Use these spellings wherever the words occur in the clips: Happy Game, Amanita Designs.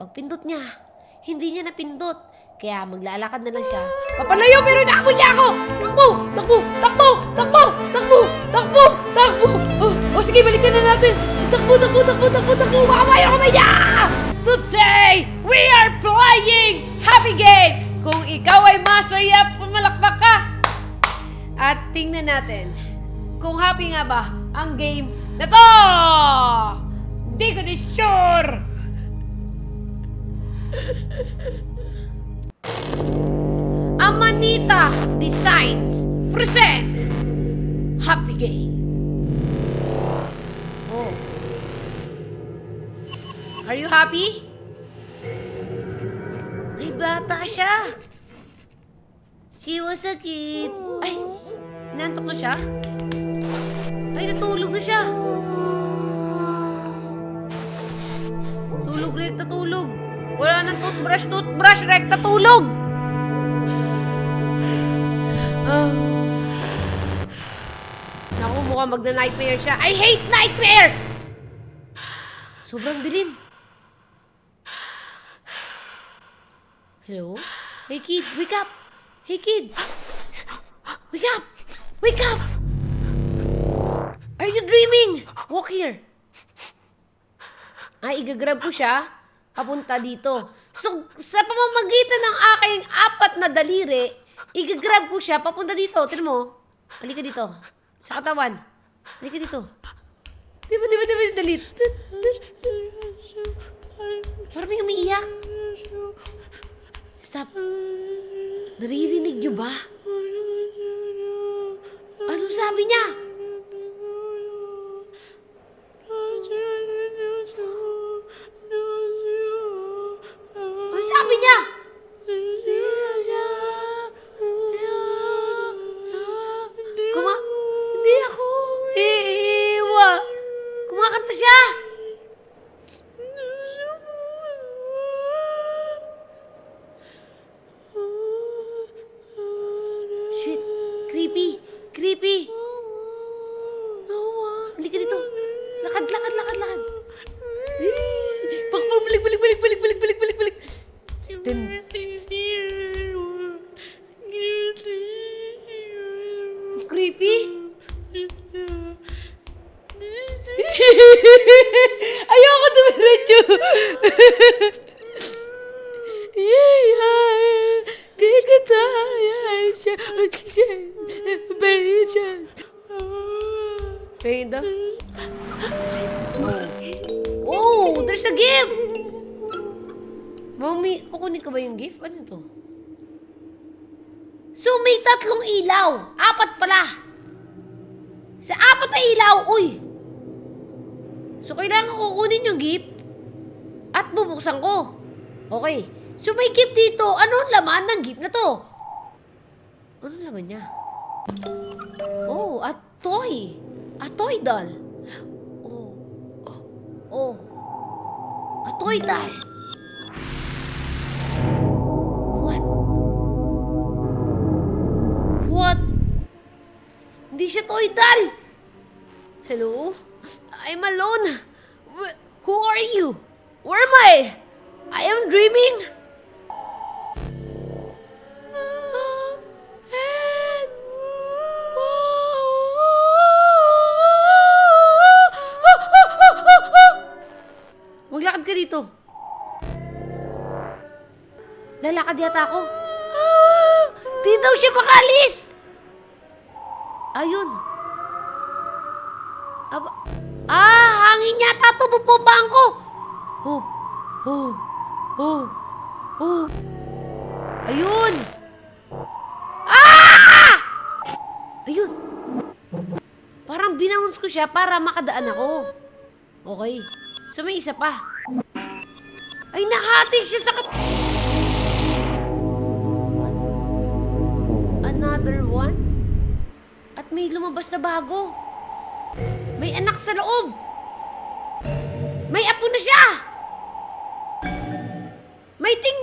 Pagpindot niya, hindi niya napindot. Kaya maglalakad na lang siya. Papalayo pero naamoy niya ako! Takbo! Takbo! Takbo! Takbo! Takbo! Takbo! Takbo! Oh, sige, balikan na natin! Takbo! Takbo! Takbo! Takbo! Takbo! Makamaya ko maya! Today, we are playing Happy Game! Kung ikaw ay master, pumalakpak ka! At tingnan natin kung happy nga ba ang game na to! Hindi ko na sure! Amanita Designs present Happy Game. Oh. Are you happy? Ay, bata siya. She was a kid. Ay, inantok na siya. Ay, natulog na siya. Tulog, rekta tulog. Wala nang toothbrush, toothbrush, rekta tulog. Naku, mukhang magna-nightmare siya. I hate nightmare! Sobrang dilim. Hello? Hey kid, wake up! Hey kid! Wake up! Wake up! Are you dreaming? Walk here. Ay, igagrab ko siya. Papunta dito. So, sa pamamagitan ng aking 4 na daliri, igagrab ko siya. Papunta dito. Tignan mo. Halika dito. Sa katawan. Halika dito. Di ba, dalit. Parang may umiiyak. Stop. Naririnig niyo ba? Ano sabi niya? Ano sabi niya? Hindi ako iiwa. Kumakanta siya. Creepy. Oo. Halika dito. Lakad. Balik. Creepy? Ayoko dumiretso. Oh, there's a gift! Mommy, kukunin ko ba yung gift? Ano to? So, may 3 ilaw. 4 pala. Sa 4 na ilaw, uy! So, kailangan kukunin yung gift at bubuksan ko. Okay. So, may gift dito. Ano ang laman ng gift na to? Ano ang laman niya? Oh, a toy. A toy doll. Oh. A toy doll. What? Hindi siya toy doll. Hello? I'm alone. Who are you? Where am I? I am dreaming. Maglakad ka dito. Lalakad yata ako. Di daw siya makalis. Ayun. Hangin yata to. Bububang ko. Oh. Ayun. Ayun. Parang binounce ko siya para makadaan ako. Okay. So, may isa pa. Ay, nakatik siya sa Another one? At may lumabas na bago. May anak sa loob. May apo na siya. May ting.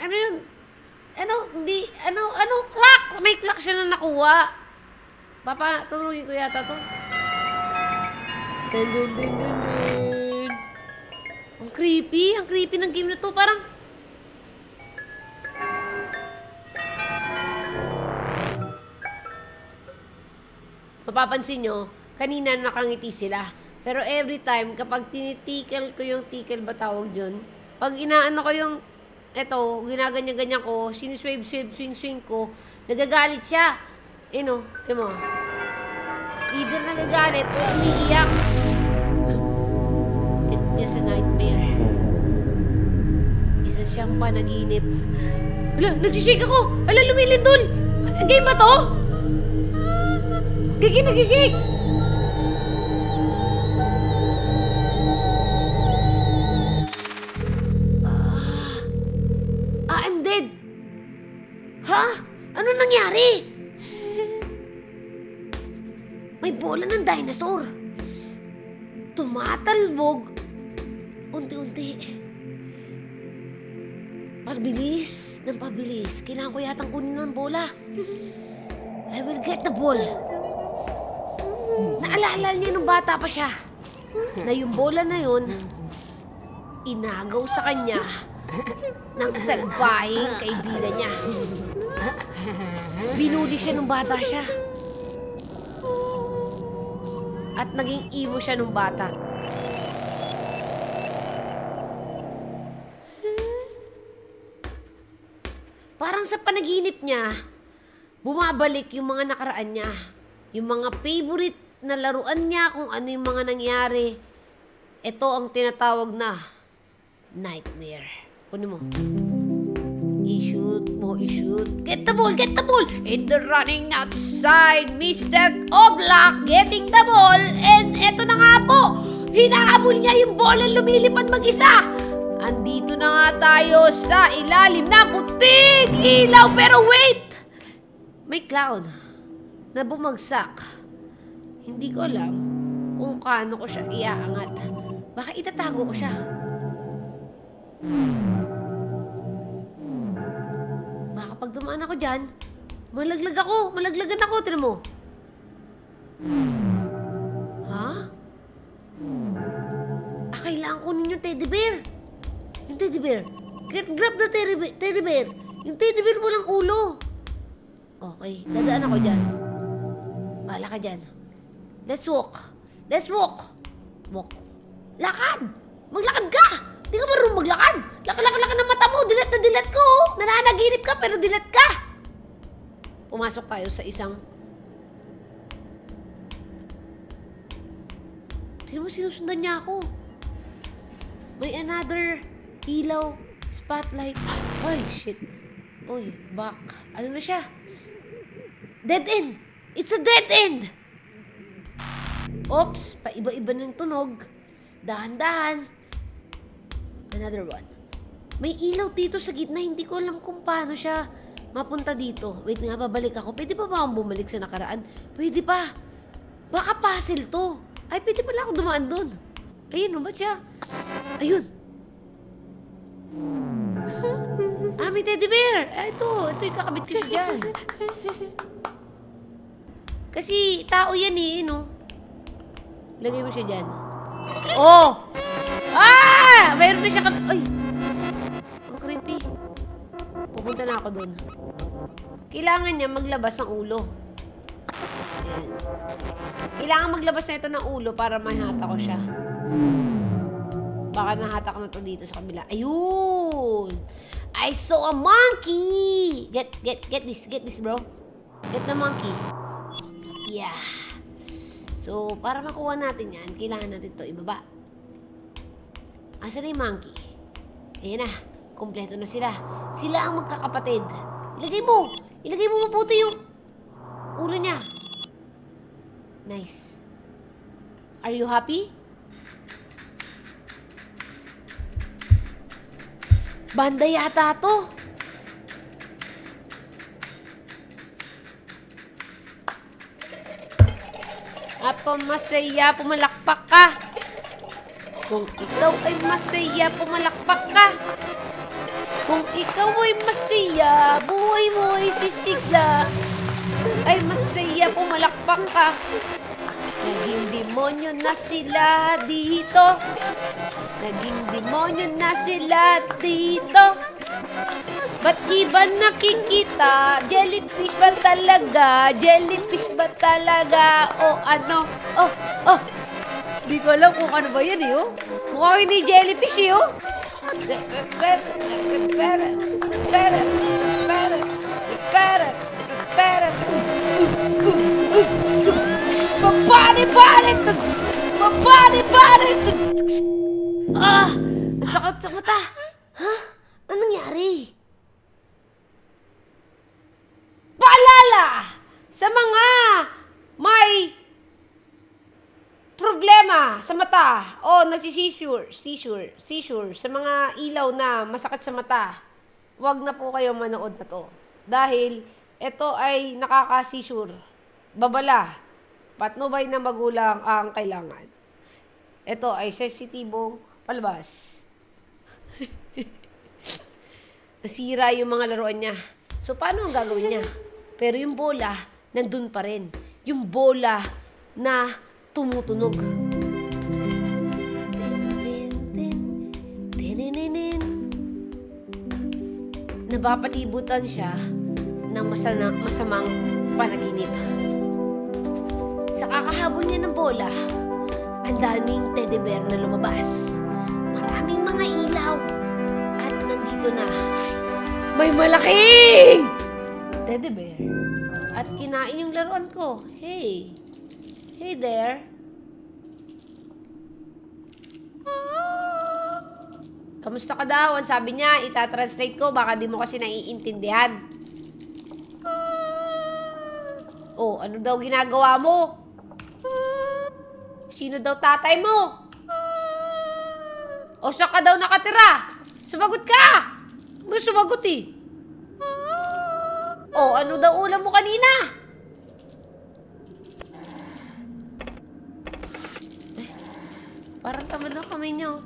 Ano yun? Ano? Clock! May clock siya na nakuha. Papa, tulungin ko yata to. Ang creepy. Ang creepy ng game na to, parang mapapansin nyo, kanina nakangiti sila. Pero every time, kapag tinitikal ko yung tikal ba tawag yun, pag inaano ko yung, eto, ginaganyan-ganyan ko, siniswave-swing-swing ko, nagagalit siya. Eh no, tiyo mo. Either nagagalit o umiiyak. It's just a nightmare. Isa siyang panaginip. Ala, nagsishake ako! Ala, lumilindol! Game ba to? Gigi, nagsishake! May bola ng dinosaur. Tumatalbog. Unti-unti. Pabilis ng pabilis. Kailangan ko yatang kunin ng bola. I will get the ball. Naalala niya nung bata pa siya na yung bola na yun inagaw sa kanya ng salbahing kaibigan niya. Binuli siya nung bata siya. At naging emo siya nung bata. Parang sa panaginip niya, bumabalik yung mga nakaraan niya. Yung mga favorite na laruan niya, kung ano yung mga nangyari. Ito ang tinatawag na nightmare. Kunin mo. I-shoot mo, i-shoot. Get the ball, get the ball! And running outside, Mr. Oblak getting the ball. And eto na nga po, hinahabol niya yung bola, lumilipad mag-isa. Andito na nga tayo sa ilalim na puting ilaw. Pero wait! May clown na bumagsak. Hindi ko alam kung kaano ko siya iaangat. Baka itatago ko siya. Pag dumaan ako dyan, malaglag ako. Malaglagan ako. Tignan mo. Ha? Ah, kailangan kunin yung teddy bear. Yung teddy bear. Grab the teddy bear. Yung teddy bear walang ulo. Okay. Dadaan ako dyan. Bahala ka dyan. Let's walk. Let's walk. Walk. Lakad! Maglakad ka! Di ka marunong maglakad. Laka-laka-laka ng mata mo. Dilat na dilat ko. Nananaginip ka pero dilat ka. Pumasok tayo sa isang... Tignan mo, sinusundan niya ako. May another ilaw. Spotlight. Ay, shit. Uy, back. Ano na siya? Dead end. It's a dead end. Oops. Paiba-iba ng tunog. Dahan-dahan. Another one. May ilaw dito sa gitna. Hindi ko alam kung paano siya mapunta dito. Wait nga, babalik ako. Pwede pa ba akong bumalik sa nakaraan? Pwede pa. Baka puzzle to. Ay, pwede pala ako dumaan doon. Ayun, no, ba't siya? Ayun. Ah, may teddy bear. Ito, ito yung kakabit ko siya dyan. Kasi tao yan eh, no? Lagay mo siya dyan. Oh! Ah! Mayroon na siya ka... Ay! Ang creepy. Pupunta na ako dun. Kailangan niya maglabas ng ulo. Ayan. Kailangan maglabas na ito ng ulo para mahata ko siya. Baka nahatak na ito dito sa kabila. Ayun! I saw a monkey! Get this, bro. Get the monkey. Yeah. So, para makuha natin yan, kailangan natin ito ibaba. Asa na yung monkey? Ayan na. Kompleto na sila. Sila ang magkakapatid. Ilagay mo! Ilagay mo mabuti yung ulo niya. Nice. Are you happy? Banda yata to. Apa masaya, pumalakpak ka. Kung ikaw ay masaya, pumalakpak ka. Kung ikaw ay masaya, buhay mo ay sisigla. Ay masaya, pumalakpak ka. Naging demonyo na sila dito. Naging demonyo na sila dito. Ba't iba nakikita? Jellyfish ba talaga? Jellyfish ba talaga? O ano? Oh, oh. Di ko alam kung ano ba yan eh, oh. Mukha yun ni jellyfish eh, oh. Ah! Sakot-sakot ah! Ha? Anong nangyari? Paalala! Sa mga may problema sa mata o nagsisisure sa mga ilaw na masakit sa mata, huwag na po kayo manood na to. Dahil ito ay nakakasisure. Babala. Patnubay ng magulang ang kailangan. Ito ay sensitibong palabas. Nasira yung mga laruan niya. So, paano ang gagawin niya? Pero yung bola, nandun pa rin. Yung bola na tumutunog. Napapalibutan siya ng masamang panaginip. Sa kakahabol niya ng bola, ang daming teddy bear na lumabas. Maraming mga ilaw. At nandito na, may malaking teddy bear. At kinain yung laruan ko. Hey. Hey there. Kamusta ka daw? Ang sabi niya, itatranslate ko. Baka di mo kasi naiintindihan. Oh, ano daw ginagawa mo? Sino daw tatay mo? O siya ka daw nakatira? Sumagot ka! May sumagot eh. O ano daw ulam mo kanina? Eh, parang tamad ang kamay niyo.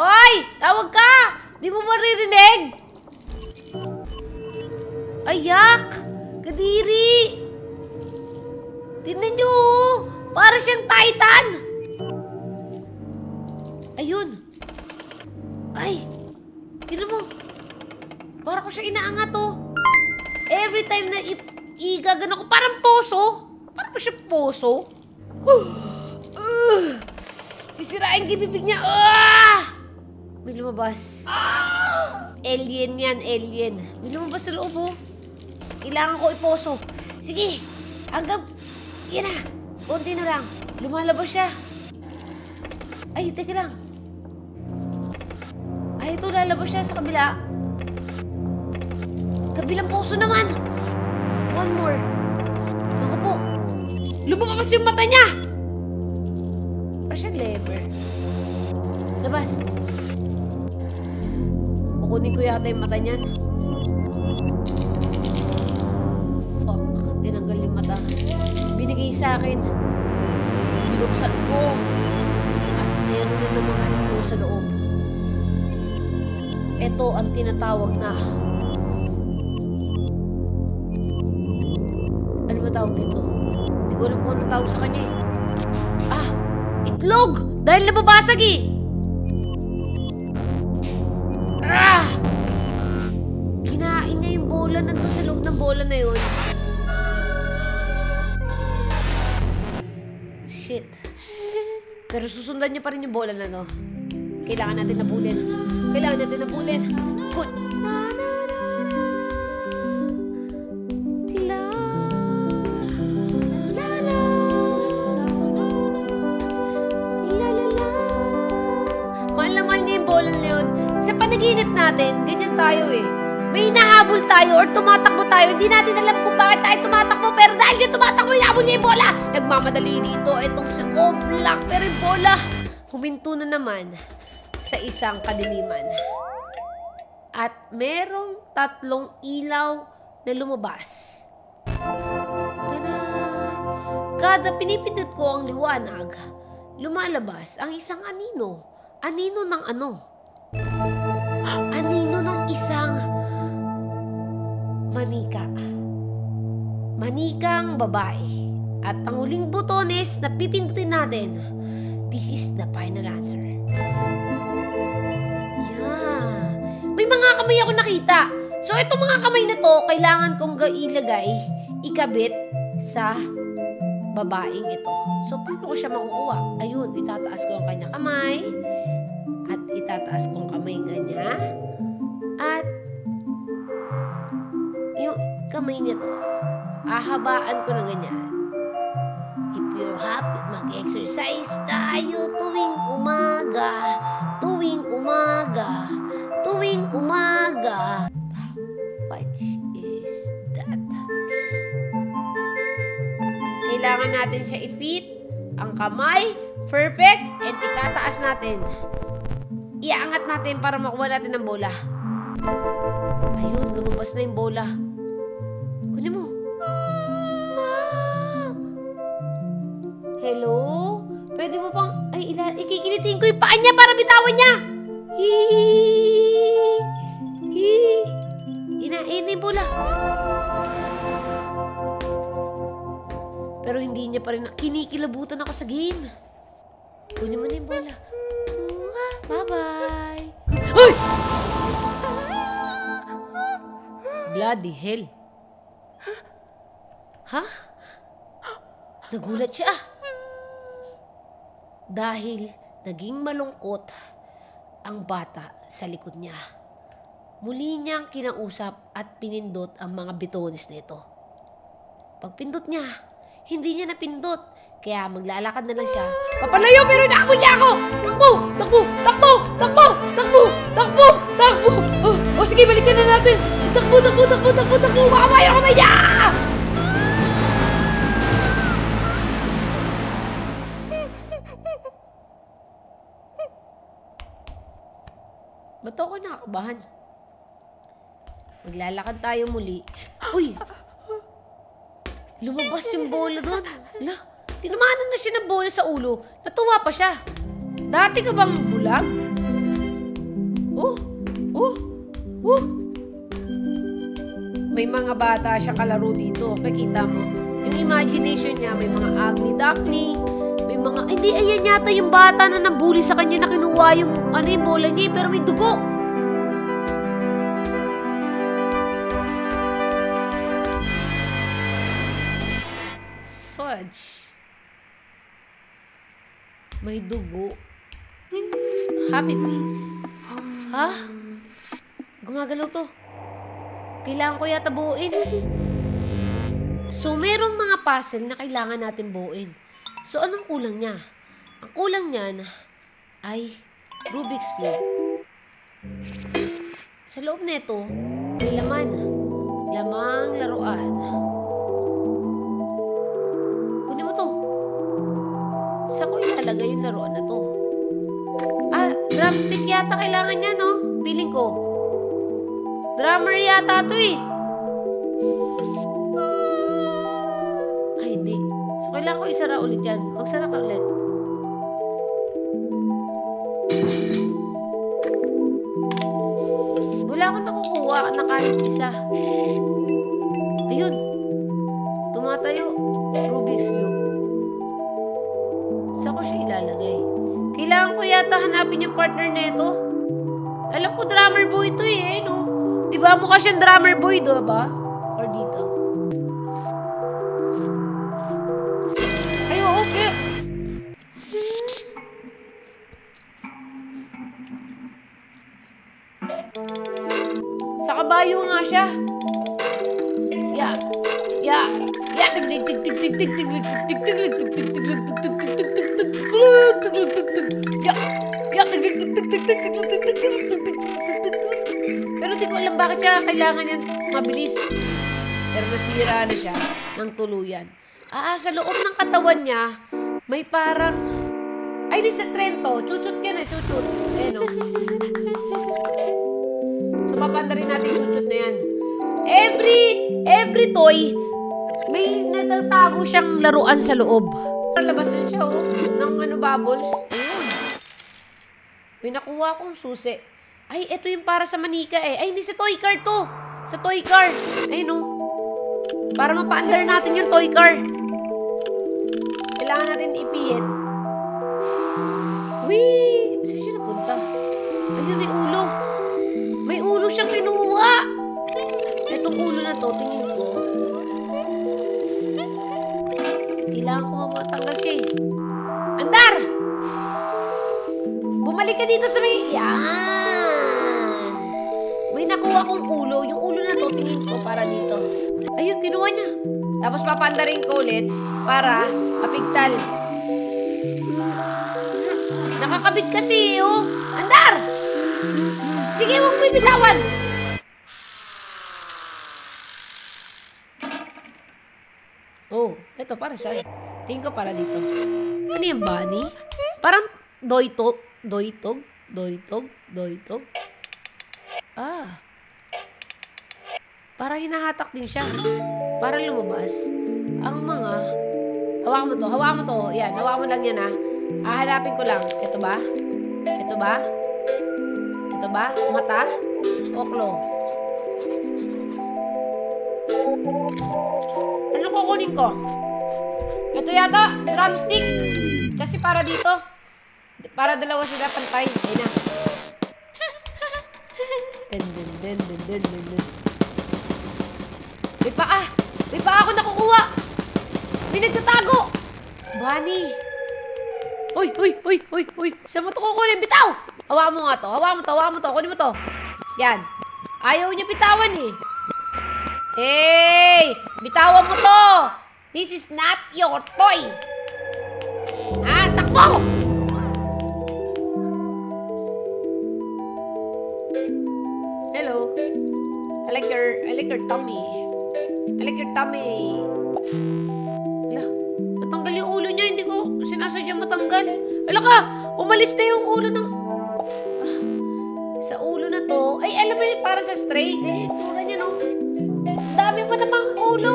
Oy! Tawag ka! Di mo maririnig? Ayak! Kadiri! Tignan nyo! Para siyang Titan! Ayun! Ay! Tignan mo! Para ko siya inaangat, oh! Every time na igagano ko, parang poso! Parang pa siya poso! Sisirain kay bibig niya! May lumabas. Alien yan, alien. May lumabas sa loob, oh! Kailangan ko iposo. Sige! Hanggang... Yan na! Unti na lang. Lumalabas siya. Ay, teka lang. Ay, ito. Lalabas siya sa kabila. Kabilang poso naman! One more. Naku po. Lumabas yung mata niya! Para siyang lever. Labas. Kukunin ko yata yung mata niyan. Binigay sa akin. Binuksan ko. At meron na naman ko sa loob. Ito ang tinatawag na... Ano ba tawag dito? Hindi ko alam kung anong tawag sa kanya eh. Ah! Itlog! Dahil nababasag eh! Ah! Kinain niya yung bola. Nandun sa loob ng bola na yun. Shit. Pero susundan niyo pa rin yung bola na, no? Kailangan natin napulin. Kailangan natin napulin. Good. Mahal na mahal niya yung bola na yun. Sa panaginip natin, ganyan tayo eh. May hinahabol tayo or tumatakbo tayo. Hindi natin alam kung bakit tayo tumatakbo. Pero dahil siya tumatakbo, hinahabol niya yung bola. Nagmamadali dito. Itong si Oblak. Pero yung bola, huminto na naman sa isang kadiliman. At merong tatlong ilaw na lumabas. Tada! Kada pinipindot ko ang liwanag, lumalabas ang isang anino. Anino ng ano? Anino ng isang manika. manikang babae. At ang huling butones na pipindutin natin. This is the final answer. Yeah. May mga kamay ako nakita. So, itong mga kamay na to, kailangan kong ilagay, ikabit sa babaeng ito. So, paano ko siya makukuha? Ayun, itataas ko ang kanyang kamay. At itataas ko ang kamay niya. At yung kamay niya to, ahabaan ko na ganyan. You're happy, mag-exercise tayo tuwing umaga, tuwing umaga, tuwing umaga. What is that? Kailangan natin siya i-fit ang kamay, perfect, and itataas natin. Iaangat natin para makuha natin ang bola. Ayun, lumabas na yung bola. Kunin mo. Hello? Pwede mo pang... Ay, ikikilitin ko yung paa niya para bitawan niya! Inain na yung bola. Pero hindi niya pa rin... Kinikilabutan ako sa game. Kunin mo na yung bola. Bye-bye! Ay! Bloody hell. Ha? Nagulat siya. Dahil naging malungkot ang bata sa likod niya. Muli niyang kinausap at pinindot ang mga bitones nito. Pagpindot niya, hindi niya napindot. Kaya maglalakad na lang siya. Papalayo pero naabol niya ako! Takbo! Takbo! Takbo! Takbo! Takbo! Takbo! Takbo! O sige, balikan na natin! Takbo! Takbo! Takbo! Takbo! Takbo! Makabayan ako may niya! Ba't ako nakakabahan? Maglalakad tayo muli. Uy! Lumabas yung bola doon. Ala, tinumanan na siya ng bola sa ulo. Natuwa pa siya. Dati ka bang bulag? Oh! May mga bata siyang kalaro dito. Pakita mo. Yung imagination niya, may mga ugly-duckling. Hindi, ayan yata yung bata na nabuli sa kanya na kinuha yung, yung bola niya, pero may dugo. Fudge. May dugo. Happy face. Ha? Gumagalaw to. Kailangan ko yata buuin. So, merong mga puzzle na kailangan natin buuin. So, anong kulang niya? Ang kulang niyan ay Rubik's Cube. Sa loob nito, may laman. Lamang laruan. Kunin mo to. Saan ko ilalagay yung laruan na to? Ah, drumstick yata kailangan niya, no? Piling ko. Drummer yata to eh. Ay, hindi. Kailangan ko isara ulit yan. Magsara ka ulit. Wala akong nakukuha na kahit isa. Ayun. Tumatayo. Rubik's Cube. Saan ko siya ilalagay? Kailangan ko yata hanapin yung partner na ito. Alam ko drummer boy ito eh. No? Diba mukha siyang drummer boy do ba? Or dito? Sa kabayo nga siya. Yeah. Yeah. Yeah. Pero di ko alam bakit siya kailangan yan mabilis. Pero masira na siya ng tuluyan. Ah, sa loob ng katawan niya, may parang... Ay, di sa Trento. Chuchut yan eh, chuchut. Eh, no. Mapanda rin natin yung sutsot na yan. Every toy, may natatago siyang laruan sa loob. Labasin siya, oh, ng bubbles. Ayun. May nakuha akong susi. Ay, ito yung para sa manika eh. Ay, hindi sa toy car to. Sa toy car. Ayun, oh. Para mapa-under natin yung toy car. Kailangan natin ipihit. Wee! Saan siya napunta? Ayun, may ulo. May ulo siyang kinuha. Itong ulo na to, tingin ko. Kailangan ko matanggal siya eh. Andar! Bumalik ka dito sa may... Yan! May nakuha kong ulo. Yung ulo na to, tingin ko para dito. Ayun, kinuha niya. Tapos papandarin ko ulit para kapigtal. Nakakabit kasi, oh. Andar! Sige, huwag mo ibitawan. Oh, eto para saan? Tingin ko para dito. Ano yung bunny? Parang doitog. Doitog? Doitog? Doitog? Ah. Para hinahatak din siya. Para lumabas. Ang mga... Hawakan mo to. Hawakan mo to. Yan. Hawakan mo lang yan, ha. Hahanapin ko lang. Ito ba? Ito ba? Ito ba? Mata? O claw? Ano kukunin ko? Ito yata. Drumstick. Kasi para dito. Para dalawa sila pantay. Ayun na. Dun, dun, dun, dun, dun, dun, dun. May paa! May paa ako nakukuha! May nagtatago! Bunny! Uy! Uy! Uy! Uy! Uy! Saan mo ito kukunin? Bitaw! Hawa mo nga ito! Hawa mo ito! Hawa mo ito! Kunin mo ito! Yan! Ayaw niya bitawan eh! Hey! Bitawan mo ito! This is not your toy! Ah! Takbo! Hello! I like your tummy! I like your tummy. Ala, matanggal yung ulo niya. Hindi ko sinasadya matanggal. Ala ka, umalis na yung ulo ng... Ah, sa ulo na to. Ay, alam mo yun, para sa stray. Ganyan yung tura niya, no? Dami pa namang ulo.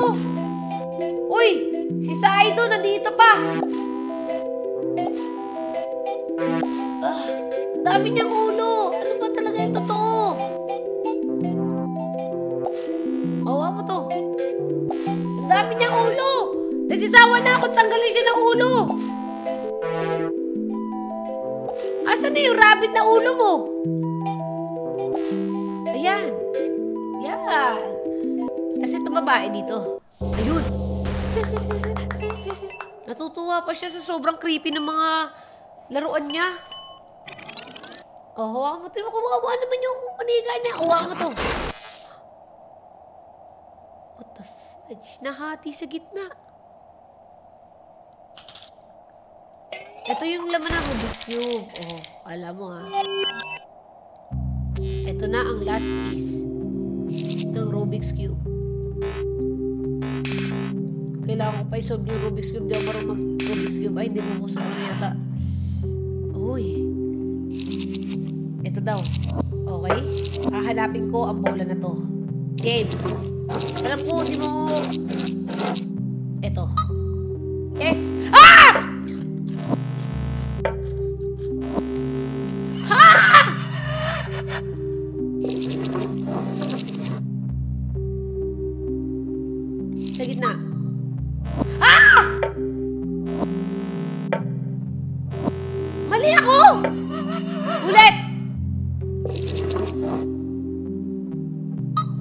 Uy, si Saido, nandito pa. Ah, dami niyang ulo. Ano ba talaga yung totoo? Dami niyang ulo! Nagsisawa na ako, tanggalin siya ng ulo! Asan na yung rabbit na ulo mo? Ayan. Ayan. Kasi tumabae dito. Ayun. Natutuwa pa siya sa sobrang creepy ng mga laruan niya. Oh, hawakan mo. Tignan mo, kawawa naman yung maniga niya. Hawakan mo to. Nahati sa gitna. Ito yung laman ng Rubik's Cube. Oh, alam mo ha. Ito na ang last piece ng Rubik's Cube. Kailangan ko pa isolve yung Rubik's Cube. Di ako parang mag-Rubik's Cube. Ay, hindi mo gusto ko na yata. Uy. Ito daw. Okay? Hahanapin ko ang bola na to. Game. Alam ko, di mo... Eto. Yes! Ah! Ah! Sa gitna. Ah! Mali ako! Ulit!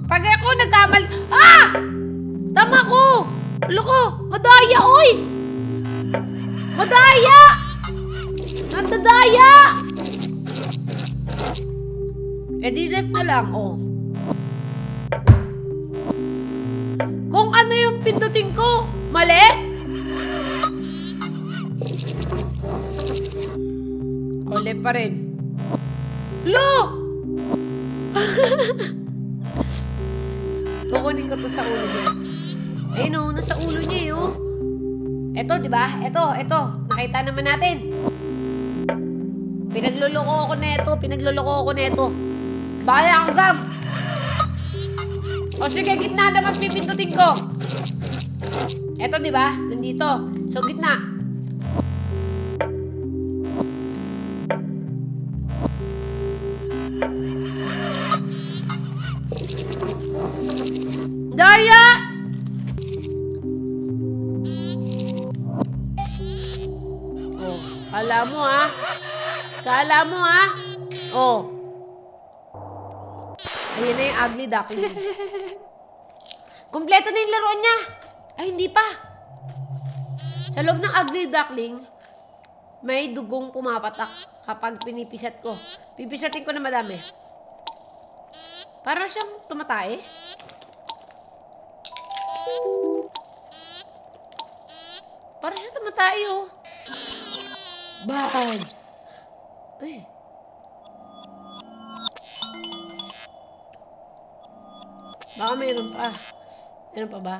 Pag ako nagkamali... Ah! Tama ko! Loko! Madaya, oy! Madaya! Nandadaya! Eh di left na lang, oh. Kung ano yung pindutin ko, mali? O, left pa rin. Lo! Kukunin ko to sa ulo niya. Ayun o, nasa ulo niya yun. Eto, diba? Eto, eto. Nakita naman natin. Pinagluloko ako na ito. Pinagluloko ako na ito. Baya ang gam! O sige, gitna na mas pipindutin ko. Eto, diba? Nandito. So, gitna. Daya! Kala mo, ah. Kala mo, ah. Oh. Ayun na yung ugly duckling. Kompleto na yung laro niya. Ay, hindi pa. Sa loob ng ugly duckling, may dugong pumapatak kapag pinipisat ko. Pipisatin ko na madami. Para siyang tumatay. Para siyang tumatay, oh. Bad. Uy. Baka mayroon pa. Mayroon pa ba?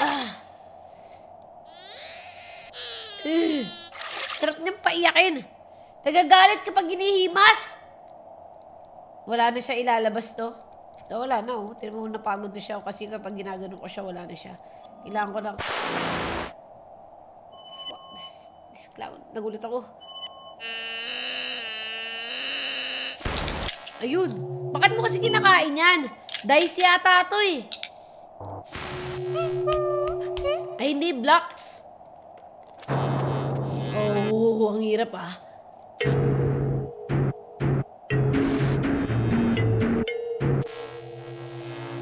Ah. Sarap niyang paiyakin. Nagagalit kapag ginihimas. Wala na siya ilalabas, no? No, wala na, oh. Tignan mo, napagod na siya. Kasi kapag ginagano ko siya, wala na siya. Kailangan ko na... Fuck, this clown. Nagulit ako. Ayun. Bakit mo kasi kinakain yan? Dice yata ito, eh. Ay, hindi. Blocks. Oh, ang hirap, ah.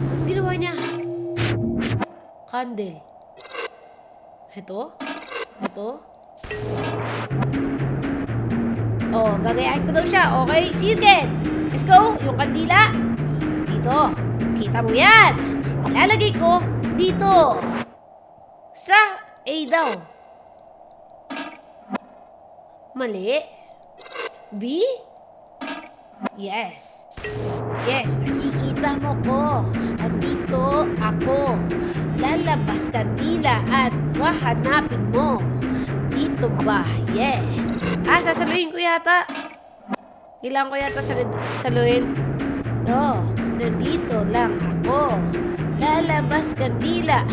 Anong ginawa niya? Candle. Ito? Ito? Oh, gagayain ko daw siya. Okay, sige. Let's go. Yung kandila. Dito. Kita mo yan. Ilalagay ko dito. Sa A daw. Mali. B? Yes. Yes, nakikita mo ko. Andito ako. Lalabas kandila at hahanapin mo. Dito ba? Yeah. Ah, sasaluhin ko yata. Kailangan ko yata saluhin. No, nandito lang ako. Lalabas kandila.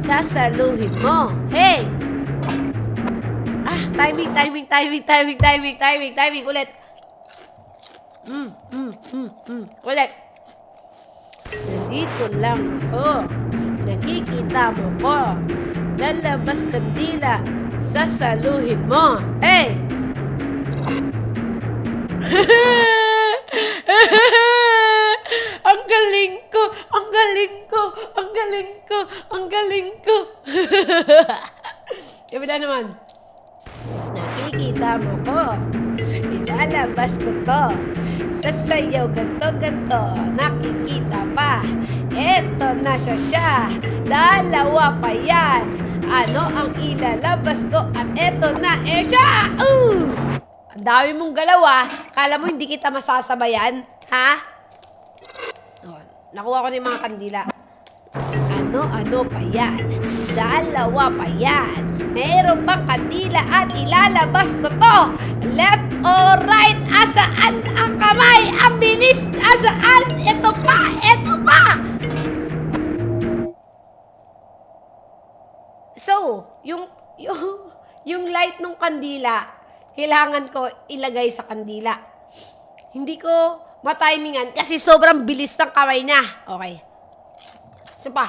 Sasaluhin mo. Hey! Timing ulit. Ulit. Nandito lang ako. Nakikita mo ko. Lalabas kandila. Sasaluhin mo. Hey! Ang galing ko! Ang galing ko! Ang galing ko! Ang galing ko! Kabila naman. Nakikita mo ko. Ilalabas ko to. Sasayaw ganto-ganto. Nakikita pa. Eto na siya. Dalawa pa yan. Ano ang ilalabas ko? At eto na eh siya. Ang dami mong galawa. Kala mo hindi kita masasabayan? Ha? Oh, nakuha ko na yung mga kandila. Ano-ano pa yan? Dalawa pa yan. Meron bang kandila at ilalabas ko to? Left or right? Asaan ang kamay? Ang bilis! Asaan? Ito pa! Ito pa! So, yung light ng kandila, kailangan ko ilagay sa kandila. Hindi ko matimingan kasi sobrang bilis ng kamay niya. Okay. Ito pa.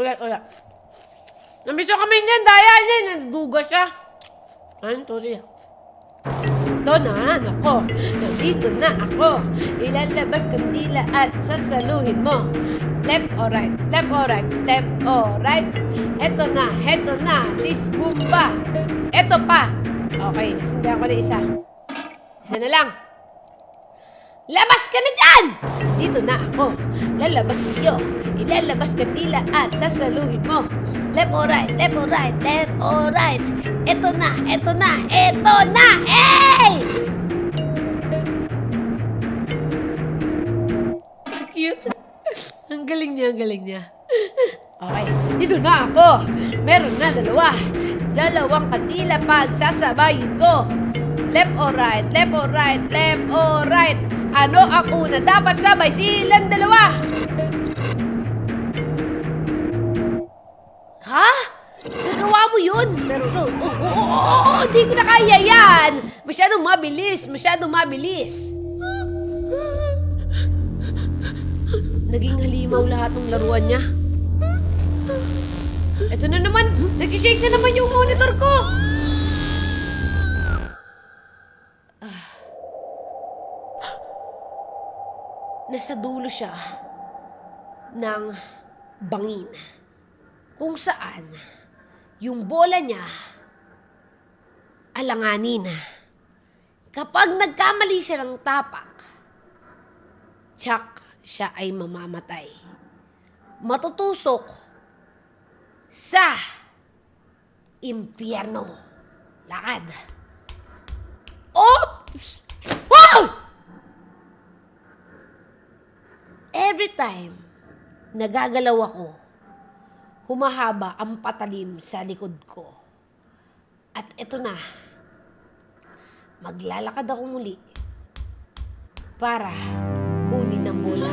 Ulat. Nabisyo kami niyan, daya niyan. Nagduga siya. Ano, sorry. Ito na, nako. Nandito na ako. Ilalabas kandila at sasaluhin mo. Left or right, left or right, left or right. Ito na, heto na. Sis, bumba. Ito pa. Okay, nasindihan ko na isa. Isa na lang. Labas ka na dyan! Dito na ako. Lalabas iyo. Ilalabas kandila at sasaluhin mo. Left or right, left or right, left or right. Eto na, eto na, eto na! Hey! Cute. Ang galing niya, ang galing niya. Okay, dito na ako. Meron na dalawa. Dalawang kandila pag sasabayin ko. Left or right, left or right, left or right. Ano ang una? Dapat sabay silang dalawa. Ha? Nagawa mo yun? Pero, oh, hindi ko na kaya yan. Masyadong mabilis, masyadong mabilis. Maulihaw lahat ng laruan niya. Ito na naman! Nag-shake na naman yung monitor ko! Nasa dulo siya ng bangin kung saan yung bola niya alanganin. Kapag nagkamali siya ng tapak, tsak, siya ay mamamatay. Matutusok sa impyerno. Lakad. Oops! Wow! Every time nagagalaw ako, humahaba ang patalim sa likod ko. At eto na, maglalakad ako muli para kunin ang bola.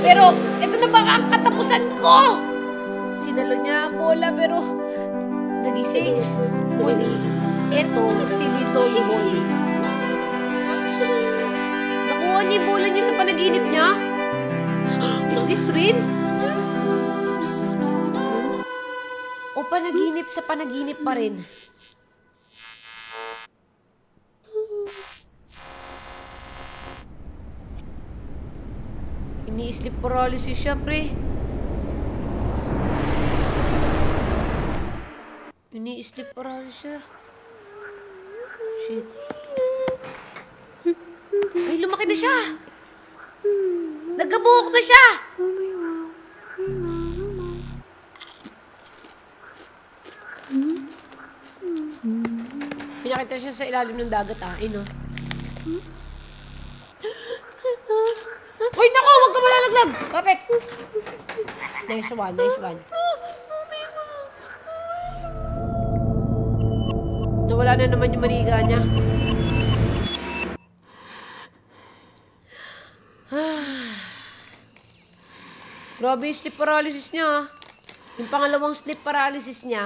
Pero eto na ba ang katapusan ko? Sinalo niya ang bola pero nagising muli. Eto si Little Boy. Nakuha niya bola niya sa panaginip niya. Is this real? O panaginip sa panaginip pa rin? Ini-sleep paralysis siya, pre. Ini-sleep paralysis siya. Shit. Ay, lumaki na siya! Nagkabuhok na siya! Pinakita siya sa ilalim ng dagat, ah. Ino. Uy, naku! Huwag ka malalaglag! Perfect! Nice one, nice one. Nawala na naman yung maniga niya. Grabe yung sleep paralysis niya. Yung pangalawang sleep paralysis niya,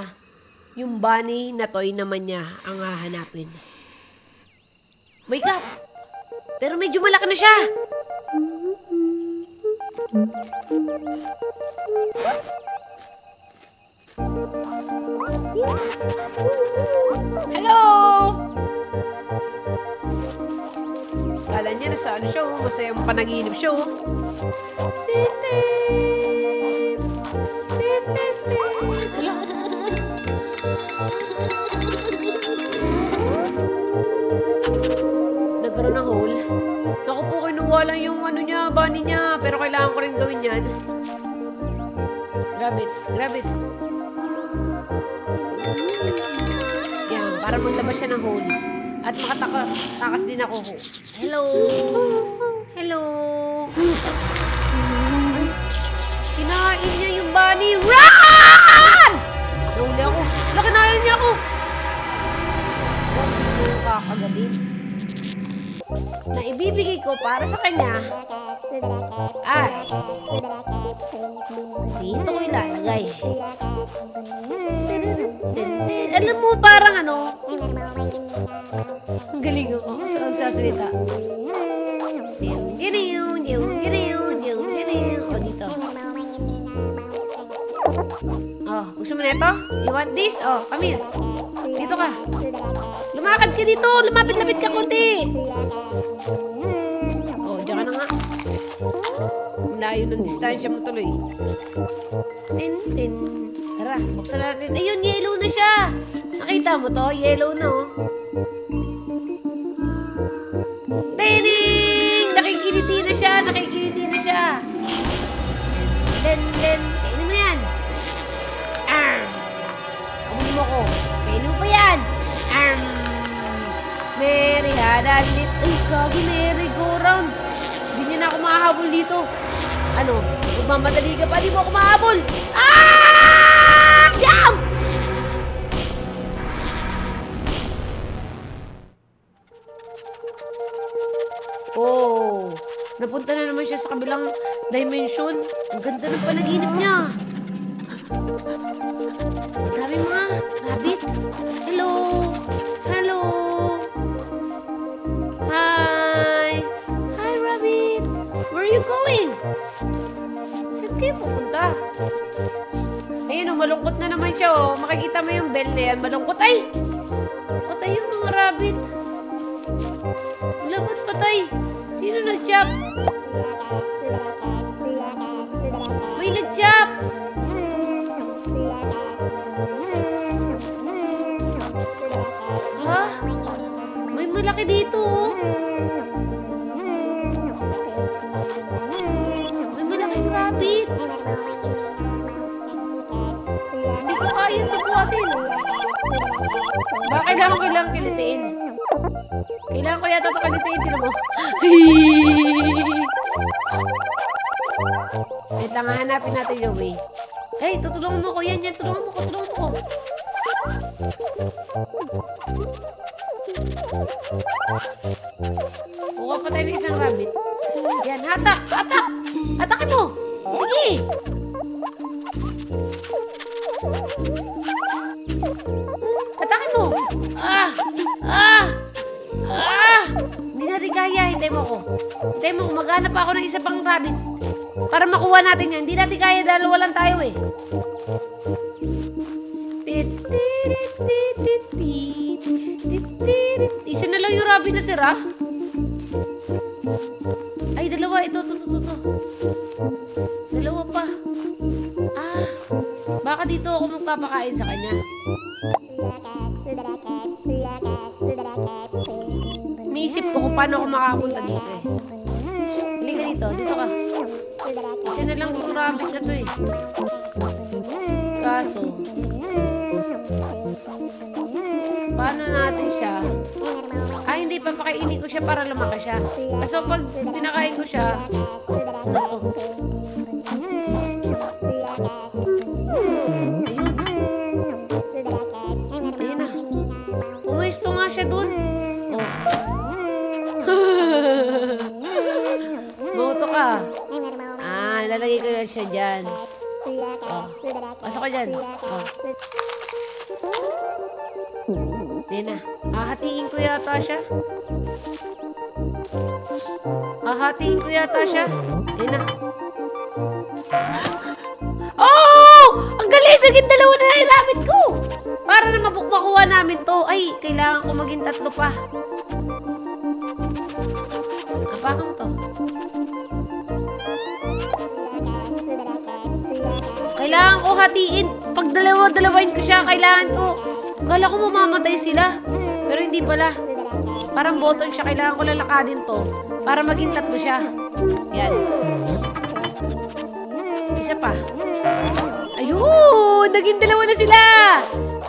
yung bunny na toy naman niya ang hahanapin. Wake up! Pero medyo malaki na siya! Hello! Kala niya nasa ano siya, masayang panaginip siya. Nagkaroon ng hole. Naku po, kinuha lang yung ano niya, bunny niya. Pero kailangan ko rin gawin yan. Grab it, grab it. Yan, para maglabas siya ng hole. At makatakas din ako. Hello! Hello! Ay, kinain niya yung bunny. Run! Nahuli ako. Nakinain niya ako! Kakagadin. Na ibibigay ko para sa kanya ay dito ko ilalagay. Alam mo, parang ano, ang galing ako sa nagsasalita. O dito, oh, gusto mo na ito? You want this? Oh, come here. Dito ka. Lumakad ka dito. Lumapit-lapit ka konti. Oh, diyan ka na nga. Layo ng distansya mo tuloy. Tin-tin. Tara, buksan natin. Ayun, yellow na siya. Nakita mo to? Yellow na, oh. Tining! Nakikiliti na siya. Nakikiliti na siya. Tin-tin. Kainin mo yan. Ah! Kamuli mo ko. Kainin mo pa yan. Mary had a little goggy merry-go-round. Hindi niya na ako makahabol dito. Ano? Magmamadali ka pa, di mo ako makahabol. Ah! Jump! Oh, napunta na naman siya sa kabilang dimension. Ang ganda ng panaginip niya. Dami mga rabbit. Hello! Hello! Hi! Hi, rabbit! Where are you going? kayo pupunta? Ayun, malungkot na naman siya, oh. Makikita mo yung bell na yan. Malungkot. Ay! Patay yung mga rabbit. Labat patay. Sino nag-chop? May nag-chop! Ha? May malaki dito, oh. May malaking rabbit. Hindi ko kaya ito buhatin. Baka kailangan kilitiin. Kailangan ko yata ito kilitiin. Tila mo. Wait lang, hanapin natin yung way. Ay, tutulungan mo ko. Yan, yan. Tutulungan mo ko. Tutulungan mo ko. Kuha pa tayo ng isang rabbit. Yan, hatak! Hatak! Hatakin mo! Sige! Hatakin mo! Ah! Ah! Ah! Hindi natin kaya. Hintay mo ko. Hintay mo ko. Maghanap ako ng isa pang rabbit. Para makuha natin yan. Hindi natin kaya dahil walang tayo, eh. Isa na lang yung rabbit na tira. Ay, dalawa. Ito. Dalawa pa. Ah, baka dito ako magpapakain sa kanya. Iniisip ko kung paano ako makapunta dito, eh. Hiling ka dito. Dito ka. Isa na lang yung rabbit na to, eh. Kaso, paano natin siya? Ah, hindi. Papakainin ko siya para lumaki siya. So, pag pinakain ko siya, ito. Ayun. Ayun na. Umisto nga siya dun. Oh. Mauto ka. Ah, lalagay ko na siya dyan. Oh. Pasok ko dyan. Oh. Hindi na. Ahatiin ko yata siya. Ahatiin ko yata siya. Hindi na. Oh! Ang galing! Naging dalawa na yung rabbit ko! Para na mapukmakuha namin to. Ay, kailangan ko maging tatlo pa. Apakang to. Kailangan ko hatiin. Pag dalawa-dalawain ko siya, kailangan ko. Kala ko mamamatay sila. Pero hindi pala. Parang button siya. Kailangan ko lalakadin to. Para maging tatlo siya. Yan. Isa pa. Ayun! Naging dalawa na sila!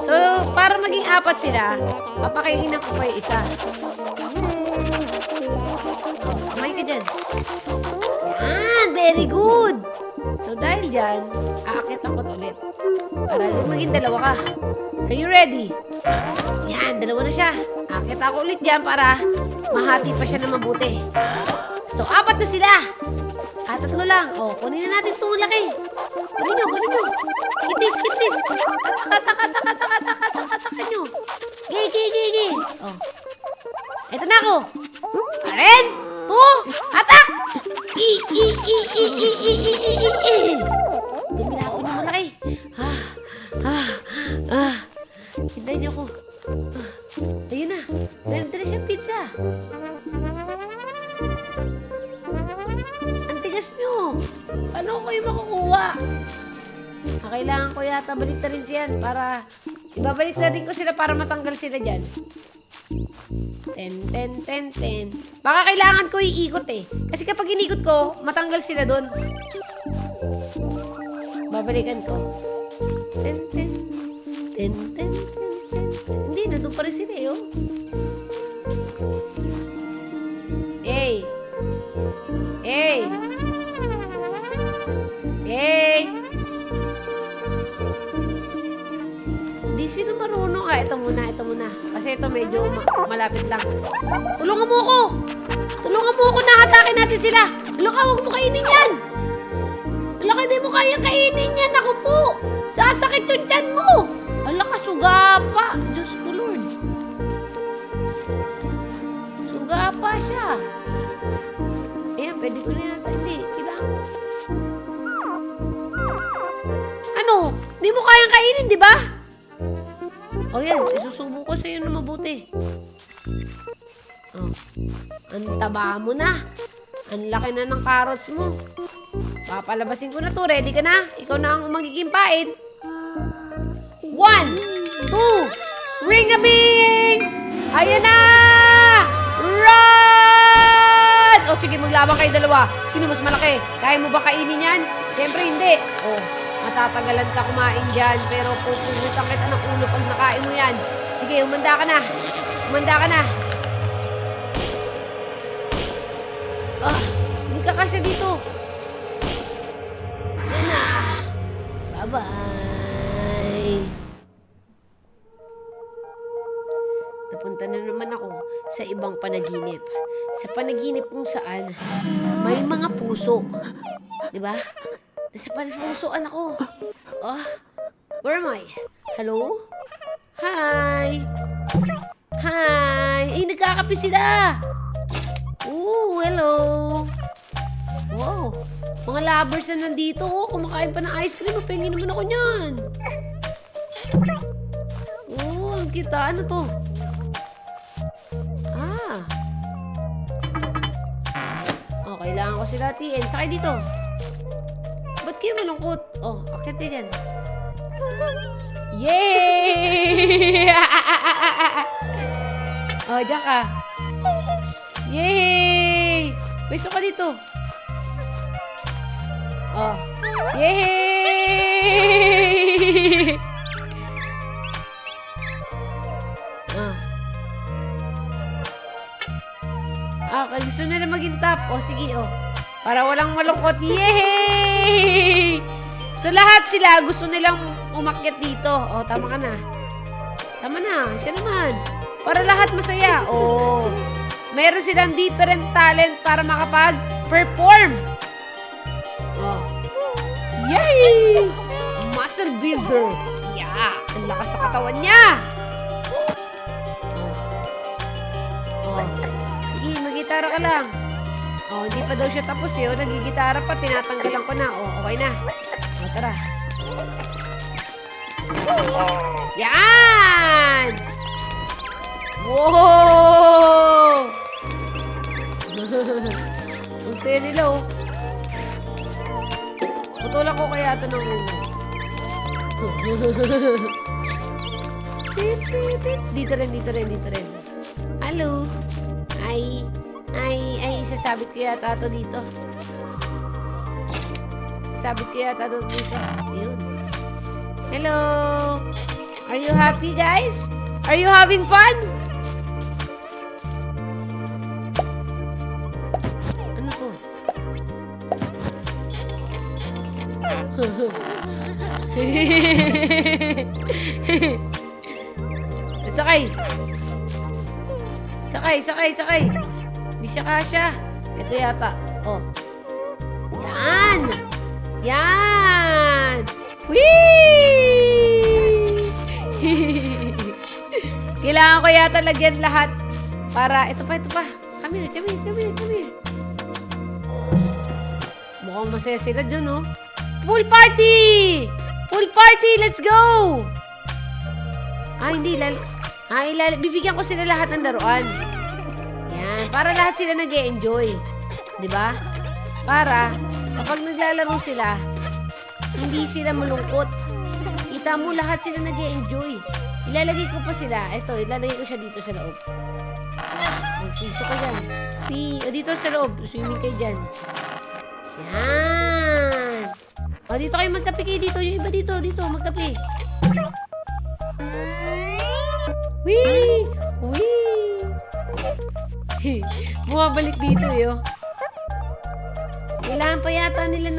So, para maging apat sila, papakainin ko pa yung isa. Kamay ka dyan. Yan! Very good! So, dahil dyan, aakit ako ulit. Para maging dalawa ka. Are you ready? Yan, dalawa na siya. Akit ako ulit dyan para mahati pa siya na mabuti. So, apat na sila. At tatlo lang. O, kunin na natin itong laki. Kunin nyo, kunin nyo. Kitis, kitis. Kataka nyo. Gigi. O. Ito na ako. Aren! To! Atak! Dumila ako ng malaki. Hintayin niyo ko. Ayun na. Meron na siyang pizza. Ang tigas niyo. Paano ko yung makukuha? Kailangan ko yata balik na rin siyan para ibabalik na rin ko sila para matanggal sila dyan. Ten. Baka kailangan ko iikot, eh. Kasi kapag inikot ko, matanggal sila doon. Babalikan ko. Ten. Hindi, nandun pa rin sila, eh, oh. Hey! Hindi sino marunong. Ah, ito muna. Kasi ito medyo malapit lang. Tulungan mo ko! Nakatakin natin sila! Loka, huwag mo kainin yan! Loka, hindi mo kaya kainin yan! Ako po! Sasakit yung tiyan mo! Ala, kasugapa! Diyos ko, Lord! Sugapa siya! Ayan, pwede ko na natin. Hindi, kailangan ko. Di mo kayang kainin, di ba? O yan, isusubo ko sa iyo na mabuti. Oh, ang taba mo na. Ang laki na ng carrots mo. Papalabasin ko na to. Ready ka na? Ikaw na ang magiging pain. 1, 2, ring-a-bing! Ayan na! Run! O sige, maglaban kayo dalawa. Sino mas malaki? Kaya mo ba kainin yan? Siyempre hindi. O, matatagalan ka kumain dyan. Pero pupunutan kita ng ulo pag nakain mo yan. Sige, umanda ka na. Umanda ka na. Ah, hindi ka kasya dito. Yan na. Bye-bye. Napunta na naman ako sa ibang panaginip. Sa panaginip kung saan may mga puso. Diba? Nasa panaginip ako. Oh, where am I? Hello? Hi! Hi! Ay, nagkakapi sila! Ooh, hello! Wow! Mga lovers na nandito. Oh, kumakain pa ng ice cream. Pahingin naman ako nyan. Ooh, kita. Ano to? Ah. Oh, kailangan ko sila tiin. Sakay dito. Ba't kayo malungkot? Oh, akit din yan. Yay! Oh, diyan ka. Yay! Gusto ka dito. Oh. Yay! Ah. Ah, gusto nila maging top. Oh, sige, oh. Para walang malungkot. Yay! So, lahat sila gusto nilang umakyat dito. Oh, tama ka na. Tama na. Siya naman. Para lahat masaya. Oh. Meron silang different talent para makapag-perform. Oh. Yay! Muscle builder. Yeah! Ang lakas sa katawan niya. Oh. Oh. Sige, mag-gitara ka lang. Oh, hindi pa daw siya tapos eh. Oh, nag-gitara pa. Tinatanggalan ko na. Oh, okay na. Oh, tara. Yan! Wow! Ang saya nila, oh. Putulan ko kaya ito ng ulo. Dito rin. Hello. Ay, isasabit ko yata ito dito. Ayun. Hello. Are you happy, guys? Are you having fun? Sakay. Hindi siya kasya. Ito yata. Oh. Yan. Whee! Kailangan ko yata lagyan lahat para ito pa. Come here. Mukhang masaya sila dyan, oh. Pool party! Let's go! Ah, hindi. Bibigyan ko sila lahat ng daruan. Yan. Para lahat sila nag-e-enjoy. Diba? Para, kapag naglalaro sila, hindi sila malungkot. Kita mo, lahat sila nag-e-enjoy. Ilalagay ko pa sila. Ito, ilalagay ko siya dito sa loob. Magsuso ka dyan. O, dito sa loob. Swimming kayo dyan. Yan. O, dito kayo magkapi kayo dito. Yung iba dito, magkapi. Wee! Wee! Bumabalik dito, yo. Kailangan pa yata nila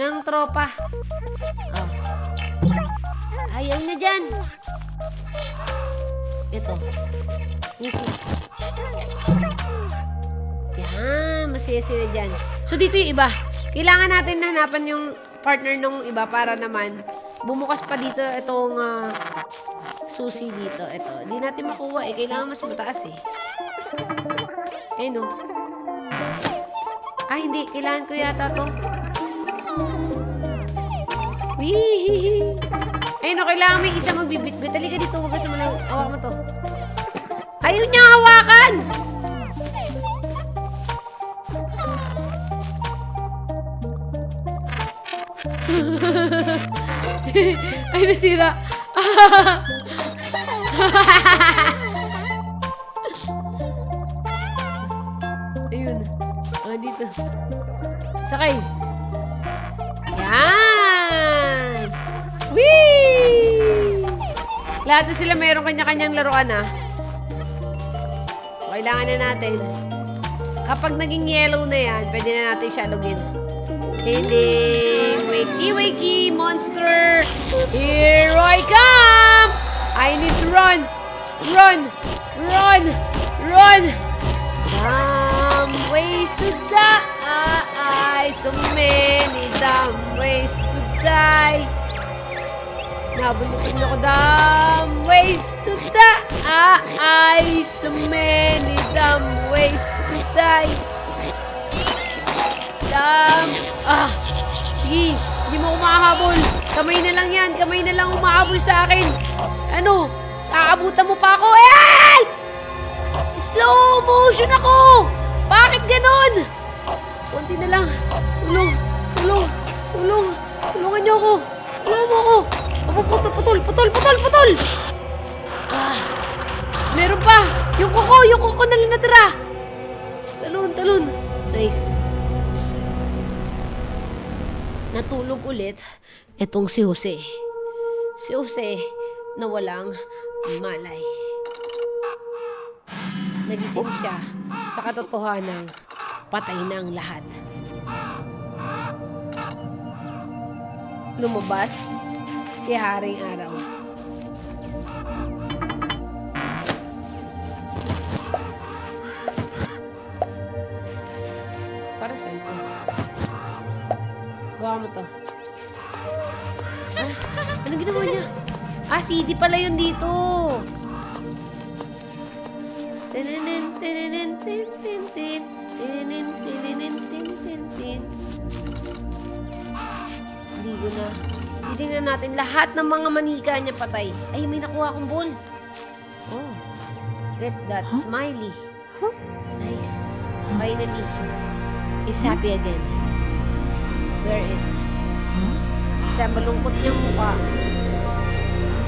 ng tropa. Oh. Ayaw na dyan. Ito. Yan, masaya sila dyan. So, dito yung iba. Kailangan natin hanapan yung partner nung iba para naman bumukas pa dito itong susi dito. Ito. Hindi natin makuha eh. Kailangan mas mataas eh. Ayun o. Ay, hindi. Kailangan ko yata to. Wee! Ayun, no, kailangan may isa magbibitbit. Halika dito, huwag kasi manang hawak mo to. Ayaw niya hawakan! Ay, nasira. Ayun. O, dito. Sakay. Yan. Whee! Lahat na sila mayroong kanya-kanyang laruan, ah. So, kailangan na natin. Kapag naging yellow na yan, pwede na natin siya login. Ding-ding! Wakey, wakey, monster! Here I come! I need to run! Run! Run! Run! Some ways to die! So many dumb ways to die! Nabulitin ako, dumb ways to die! So many dumb ways to die! Ah! Sige! Hindi mo kumahabol! Kamay na lang yan! Kamay na lang umahabol sa akin! Ano? Aabutan mo pa ako! Eh! Slow motion ako! Bakit ganon? Kunti na lang! Tulong! Tulong! Tulong! Tulungan niyo ako! Tulungan mo ako! Putol! Putol! Putol! Putol! Putol! Ah! Meron pa! Yung kuko! Yung kuko na lang natira! Talon! Talon! Nice! Natulog ulit itong si Jose. Si Jose na walang malay. Nagising siya sa katotohanan ng patay na ang lahat. Lumabas si Haring Araw. Para saan ko? Gawa mo to. Ah, anong ginawa niya? Ah, CD pala yun dito. Ligo na. Titignan natin lahat ng mga manika niya patay. Ay, may nakuha akong ball. Oh. Get that, huh? Smiley. Huh? Nice. Finally, he's happy again. Wear it. Sa malungkot niyang mukha.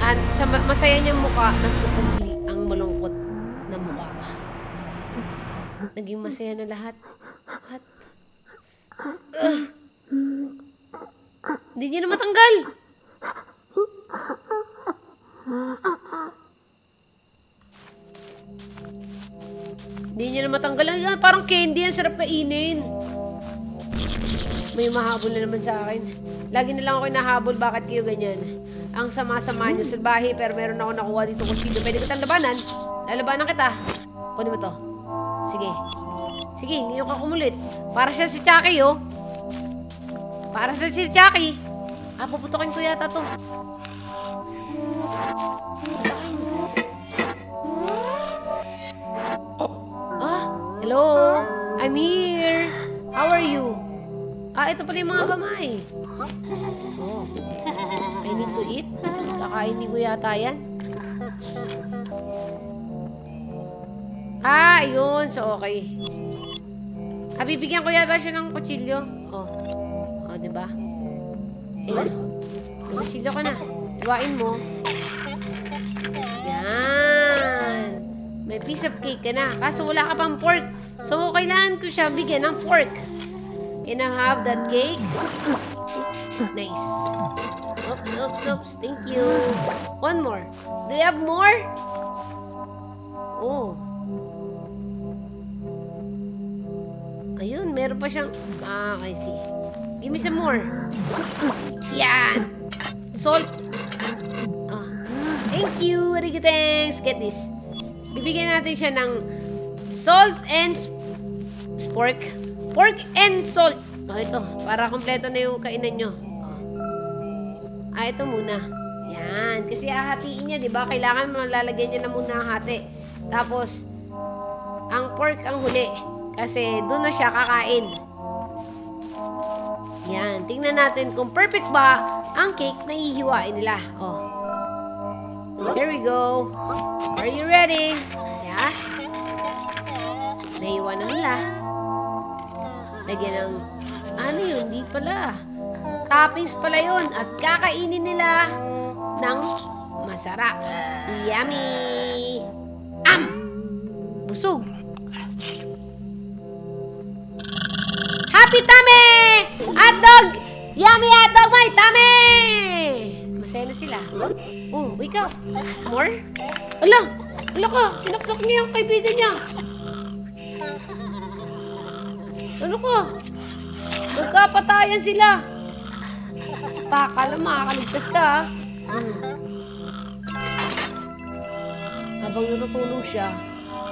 At sa masaya niyang mukha, nagkukumili ang malungkot na mukha. Naging masaya na lahat. At... hindi niya na matanggal! Hindi niya na matanggal. Parang candy. Ang sarap kainin. May mahabol na naman sa akin. Lagi na lang ako nahabol. Bakit kayo ganyan? Ang sama-sama nyo. Salbahe, pero meron ako nakuha dito. Kusido. Pwede kitang labanan. Lalabanan kita. Kunin mo to. Sige. Sige, hindi nyo ka kumulit. Para siya si Chucky, oh. Para siya si Chucky. Ah, puputokin ko yata to. Ah, hello? I'm here. How are you? Ah, ito pala yung mga kamay. Oh. I need to eat. Kakain ni Kuya Tayan. Ah, yun. So, okay. Ah, bibigyan ko yata siya ng kutsilyo. Oh. Oh, diba? Eh, kutsilyo ka na. Iwain mo. Yan. May piece of cake ka na. Kaso wala ka pang pork. So, kailangan ko siya bigyan ng pork. Can I have that cake? Nice. Oops, oops, oops. Thank you. One more. Do you have more? Oh. Ayun, meron pa siyang... Ah, I see. Give me some more. Yan. Salt. Ah. Thank you. Arigato, thanks. Get this. Bibigyan natin siya ng salt and pork. Pork and salt. Oh, ito. Para kompleto na yung kainan nyo. Oh. Ah, ito muna. Yan. Kasi ahatiin niya, di ba? Kailangan malalagyan niya na muna ahati. Tapos, ang pork ang huli. Kasi doon na siya kakain. Yan. Tingnan natin kung perfect ba ang cake na ihiwain nila. Oh. There we go. Are you ready? Yeah. Naiwan na nila. Lagyan ng ano yun? Hindi pala. Toppings pala yun. At kakainin nila ng masarap. Yummy! Am! Busog! Happy Tame! Hotdog! Yummy hotdog, my Tame! Masaya na sila. Oh, ikaw. More? Ala! Ala ka! Sinaksak niya ang kaibigan niya. Ano ko? Magkapatayan sila. Baka lang makakaligtas ka. Habang natutulog siya,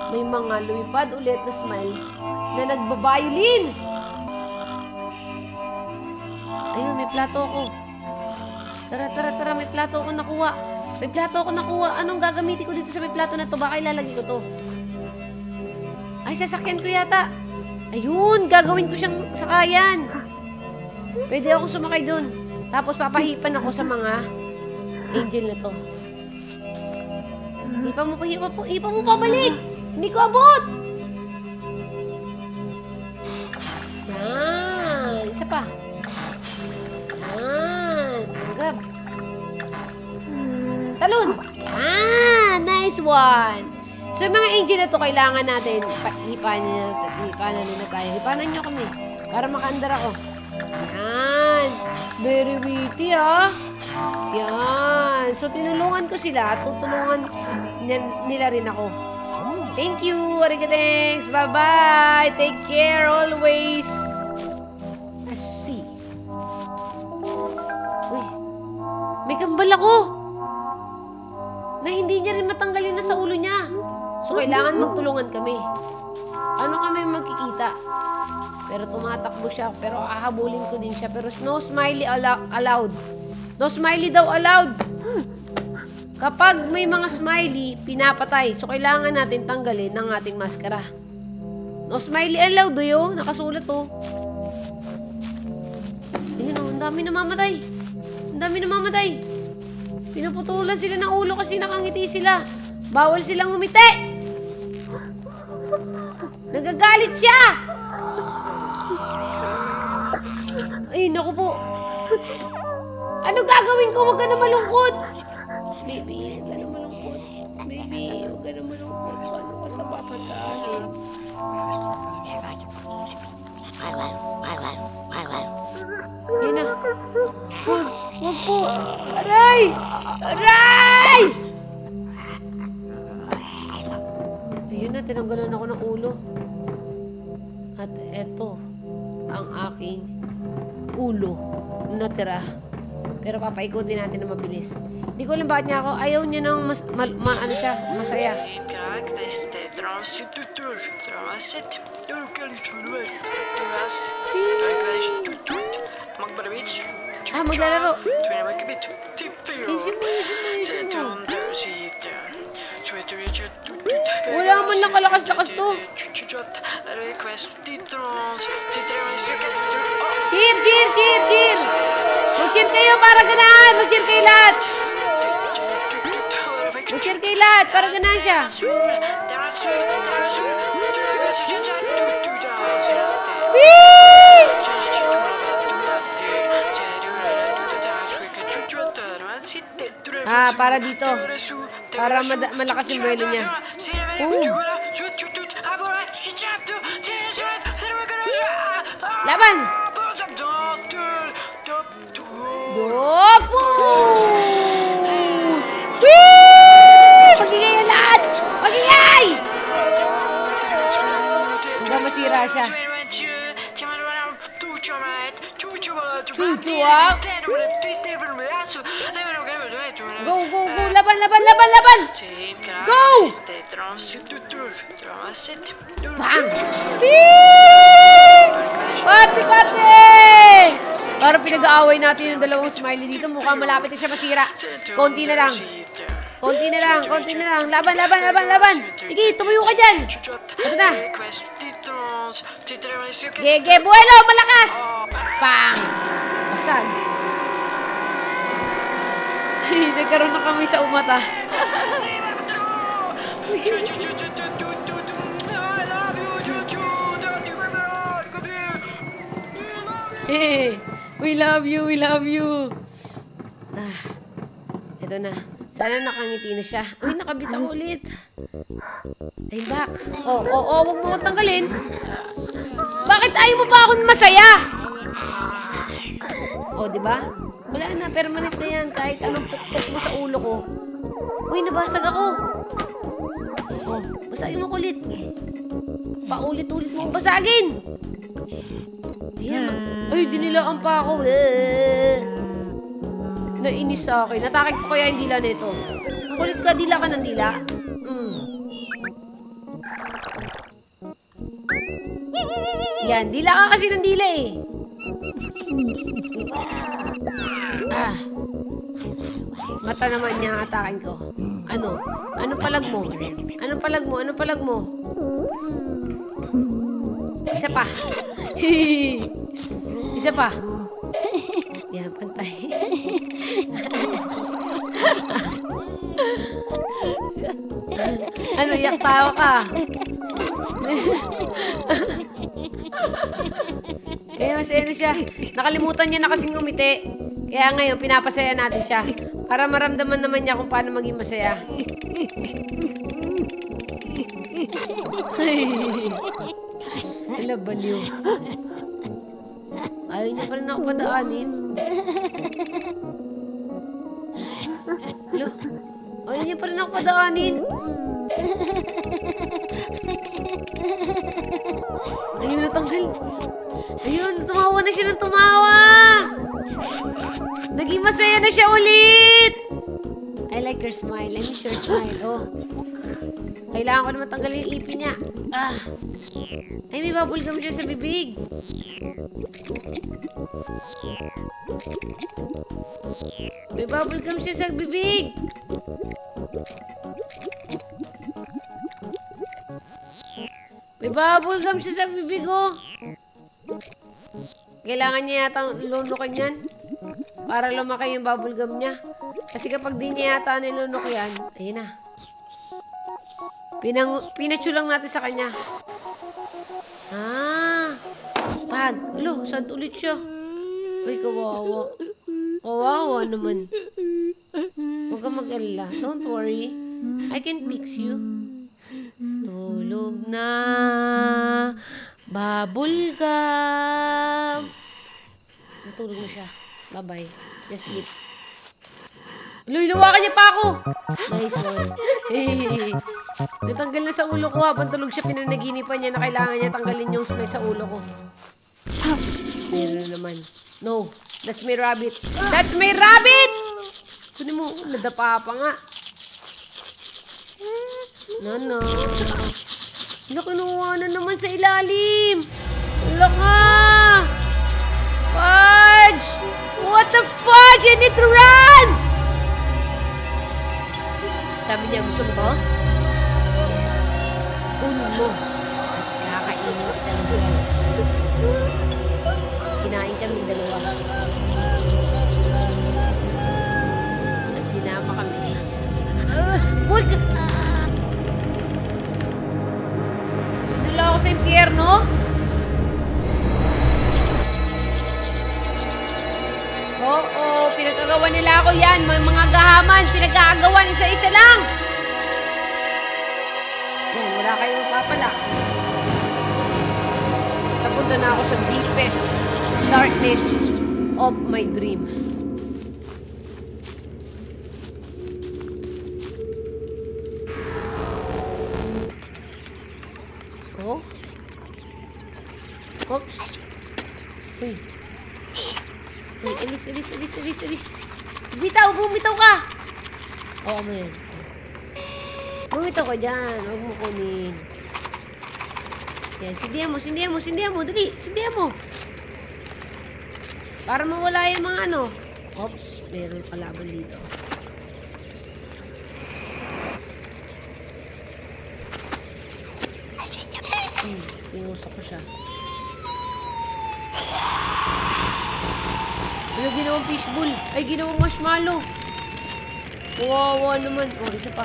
may mga lumipad ulit na smile na nagbabayolin. Ayun, may plato ako. Tara, tara, tara, may plato ako nakuha. May plato ako nakuha. Anong gagamitin ko dito sa may plato na to? Baka ilalagay ko to. Ay, sasakyan ko yata. Ayun, gagawin ko siyang sakayan. Pwede akong sumakay doon. Tapos papahipan ako sa mga angel na to. Hipa mo pabalik. Hindi ko abot. Yan. Isa pa. Yan. Grab. Talon. Yan. Nice one. So, yung mga angel na to, kailangan natin. Hipanan nila tayo. Hipanan nyo kami. Para makaandar ako. Yan. Very witty, ah. Yan. So, tinulungan ko sila at tutulungan nila rin ako. Thank you. Arigatex. Bye-bye. Take care always. Asi. Uy. May kambal ako. Na hindi niya rin matanggal yun na sa ulo niya. So, kailangan magtulungan kami. Ano kami magkikita? Pero tumatakbo siya. Pero ahabulin ko din siya. Pero no smiley allowed. No smiley daw allowed. Kapag may mga smiley, pinapatay. So, kailangan natin tanggalin ng ating maskara. No smiley allowed, do you? Nakasulat, oh. Ayun, oh. Ang dami namamatay. Ang dami namamatay. Pinaputulan sila ng ulo kasi nakangiti sila. Bawal silang humiti. Nagagalit siya. Ay, naku po. Ano gagawin ko? Huwag ka na malungkot. Baby, huwag ka na malungkot. Baby, huwag ka na malungkot. Paano ka napapatahin? Yun na. Huwag po. Aray! Aray! Ayun na, tinanggalan ako ng ulo. At eto, ang aking ulo na tira. Pero papaikutin natin na mabilis. Hindi ko alam bakit niya ako. Ayaw niya nang ano siya, masaya. Ah, maglalaro. Wala man lang kalakas-lakas to. Cheer, cheer, cheer, cheer! Mag-cheer kayo para ganahan! Mag-cheer kayo lahat! Mag-cheer kayo lahat para ganahan siya! Whee! Ah, para dito. Para malakas yung buwelo niya. Oh! Laban! Dopo! Wee! Magigay ang lahat! Magigay! Hanggang masira siya. Go, go, go! Laban, laban, laban, laban! Go! Bang! Wee! Party, party! Parang pinag-aaway natin yung dalawang smiley dito. Mukhang malapit na siya masira. Konti na lang. Konti na lang. Konti na lang. Laban, laban, laban, laban. Sige, tumayo ka dyan. Ito na. Gege, buwelo, malakas. Pang. kawisan. Nagkaroon na kami sa umata. We love you, we love you. Ah, ito na. Sana nakangiti na siya. Uy, nakabit ako ulit. I'm back. Oh, oh, oh, huwag mo tanggalin. Bakit ayaw mo pa akong masaya? Oh, diba? Wala na, permanent na yan. Kahit anong pukpok mo sa ulo ko. Uy, nabasag ako. Oh, basagin mo ko ulit. Paulit-ulit mo basagin. Ayan. Ay, dinilaan pa ako. Nainis sa akin. Natakit ko kaya yung dila nito. Kulit ka, dila ka ng dila. Ayan, dila ka kasi ng dila eh. Ah. Mata naman niya ang atakin ko. Ano? Anong palag mo? Anong palag mo? Anong palag mo? Isa pa. Isa pa. Yan, pantay. Ano, yak tao ka? Eh, mas ano siya. Nakalimutan niya na kasing umiti. Kaya ngayon, pinapasaya natin siya. Para maramdaman naman niya kung paano maging masaya. Hala, baliw. Ayaw niya pa rin ako padaanin. Hello? Ayaw niya pa rin ako padaanin. Ayun, natanggal. Ayun, tumawa na siya ng tumawa. Naging masaya na siya ulit. I like your smile. I miss your smile. Oh. Kailangan ko na matanggal yung ipi niya. Ah. Ay, may bubblegum siya sa bibig. May bubblegum siya sa bibig. May bubblegum siya sa bibig, oh. Kailangan niya yata lunukan yan para lumaki yung bubblegum niya. Kasi kapag di niya yata nilunok yan, ayun na. Pinatsulang natin sa kanya. Ah! Pag! Alo, sad ulit siya. Uy, kawawa. Kawawa naman. Huwag ka mag-alala. Don't worry. I can fix you. Tulog na. Babulgam. Natulog na siya. Bye-bye. Just sleep. Alo, inawakan niya pa ako! Nice one. Hey. Natanggal na sa ulo ko habang tulog siya, pinanaginipan niya na kailangan niya tanggalin yung smell sa ulo ko. Meron naman. No, that's my rabbit. That's my rabbit! Kunin mo, nadapa pa nga. No, no. Nakinuha na naman sa ilalim. Wala ka! Fudge! What the fudge? I need to run! Sabi niya, gusto mo ko? Unin mo. Nakakainin ng dalawa. Kinain kami dalawa. At sinama kami. Huwag! Dinala ako sa impyerno. Oo, pinagagawa nila ako yan. May mga gahaman, pinagagawa isa-isa lang. Wala kayong papala. Napunta na ako sa deepest darkness of my dream. Oh? Oops. Uy. Uy, alis, alis, alis, alis, alis. Bitaw, bumitaw ka! Oo, mo yan. Bumito ko dyan. Huwag mo kunin. Yan. Sindihan mo, sindihan mo, sindihan mo. Dali, sindihan mo. Para mawala yung mga ano. Oops, meron pala ako dito. Tinusok ko siya. Uy, May ginawang fishbowl. Ay, ginawang marshmallow. Wawa naman. Oh, isa pa.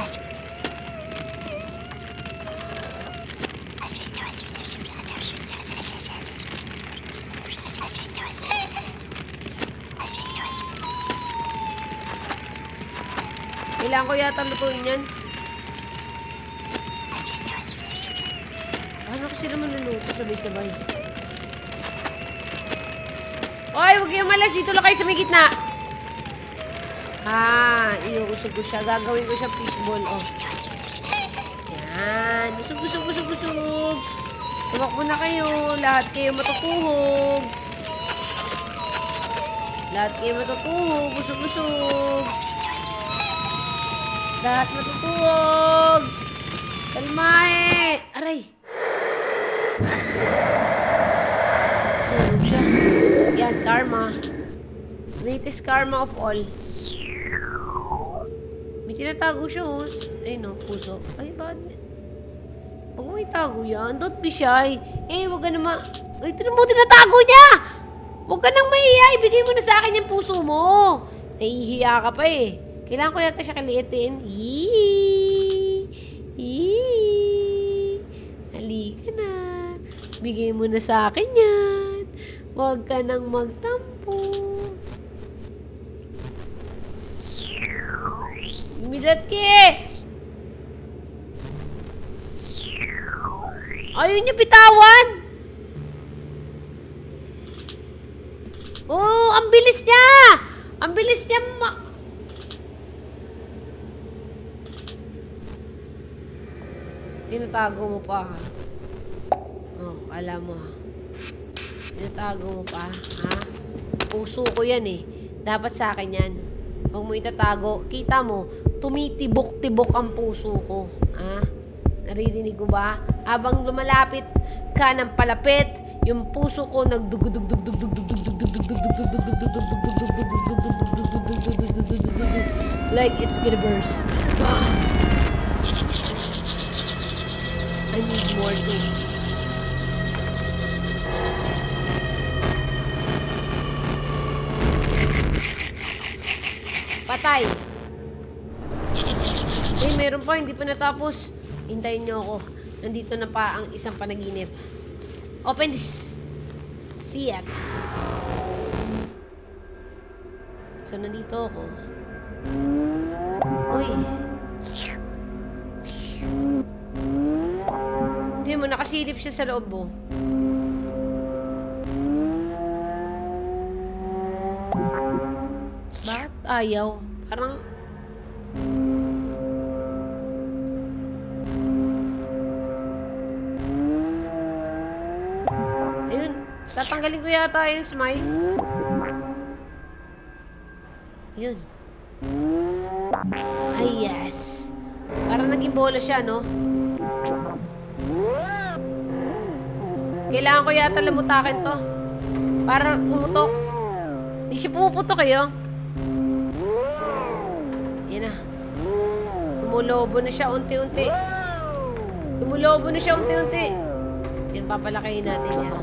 Kailangan ko yata lutuin yan. Ano ko sila manuluto sabay-sabay? Oy, huwag kayong malas. Dito lang kayo sa may gitna. Ah, iuusog ko siya. Gagawin ko siya fishball. Oh. Yan. Usog, usog, usog, usog. Tumakbo na kayo. Lahat kayo matutuhog. Lahat kayo matutuhog. Usog, usog. Lahat matutuhog. Kalmae. Aray. Sunog siya. Yan, karma. Greatest karma of all. May tinatago siya, oh. Ay, no, puso. Ay, bad. Huwag mo itago yan. Don't be shy. Eh, huwag ka naman. Ay, tinan mo, tinatago niya! Huwag ka nang mahiya. Ibigay mo na sa akin yung puso mo. Nahihiya ka pa, eh. Kailangan ko yata siya kaliitin. Hihihi. Hihihi. Halika na. Bigay mo na sa akin yan. Huwag ka nang magtampo. Gumilat ka eh! Ayaw niya bitawan! Oh, ang bilis niya! Ang bilis niya tinatago mo pa ha? Oh, kala mo ha? Tinatago mo pa ha? Puso ko yan eh. Dapat sa akin yan. Huwag mo itatago. Kita mo, tumitibok-tibok ang puso ko. Ha? Naririnig ko ba? Habang lumalapit ka ng palapit, yung puso ko like it's gonna burst. I need more things. Patay! Eh, meron pa. Hindi pa natapos. Hintayin nyo ako. Nandito na pa ang isang panaginip. Open this. See it. So, nandito ako. Uy. Hindi mo, nakasilip siya sa loob, oh. Ayaw. Parang... Ayun. Tatanggalin ko yata yung smile. Yun. Ay, yes. Parang naging bola siya, no? Kailangan ko yata lamutakin to. Para pumutok. Hindi siya pumuputok kayo. Yan na. Tumulobo na siya unti-unti. Tumulobo na siya unti-unti. Yan, papalakayin natin siya.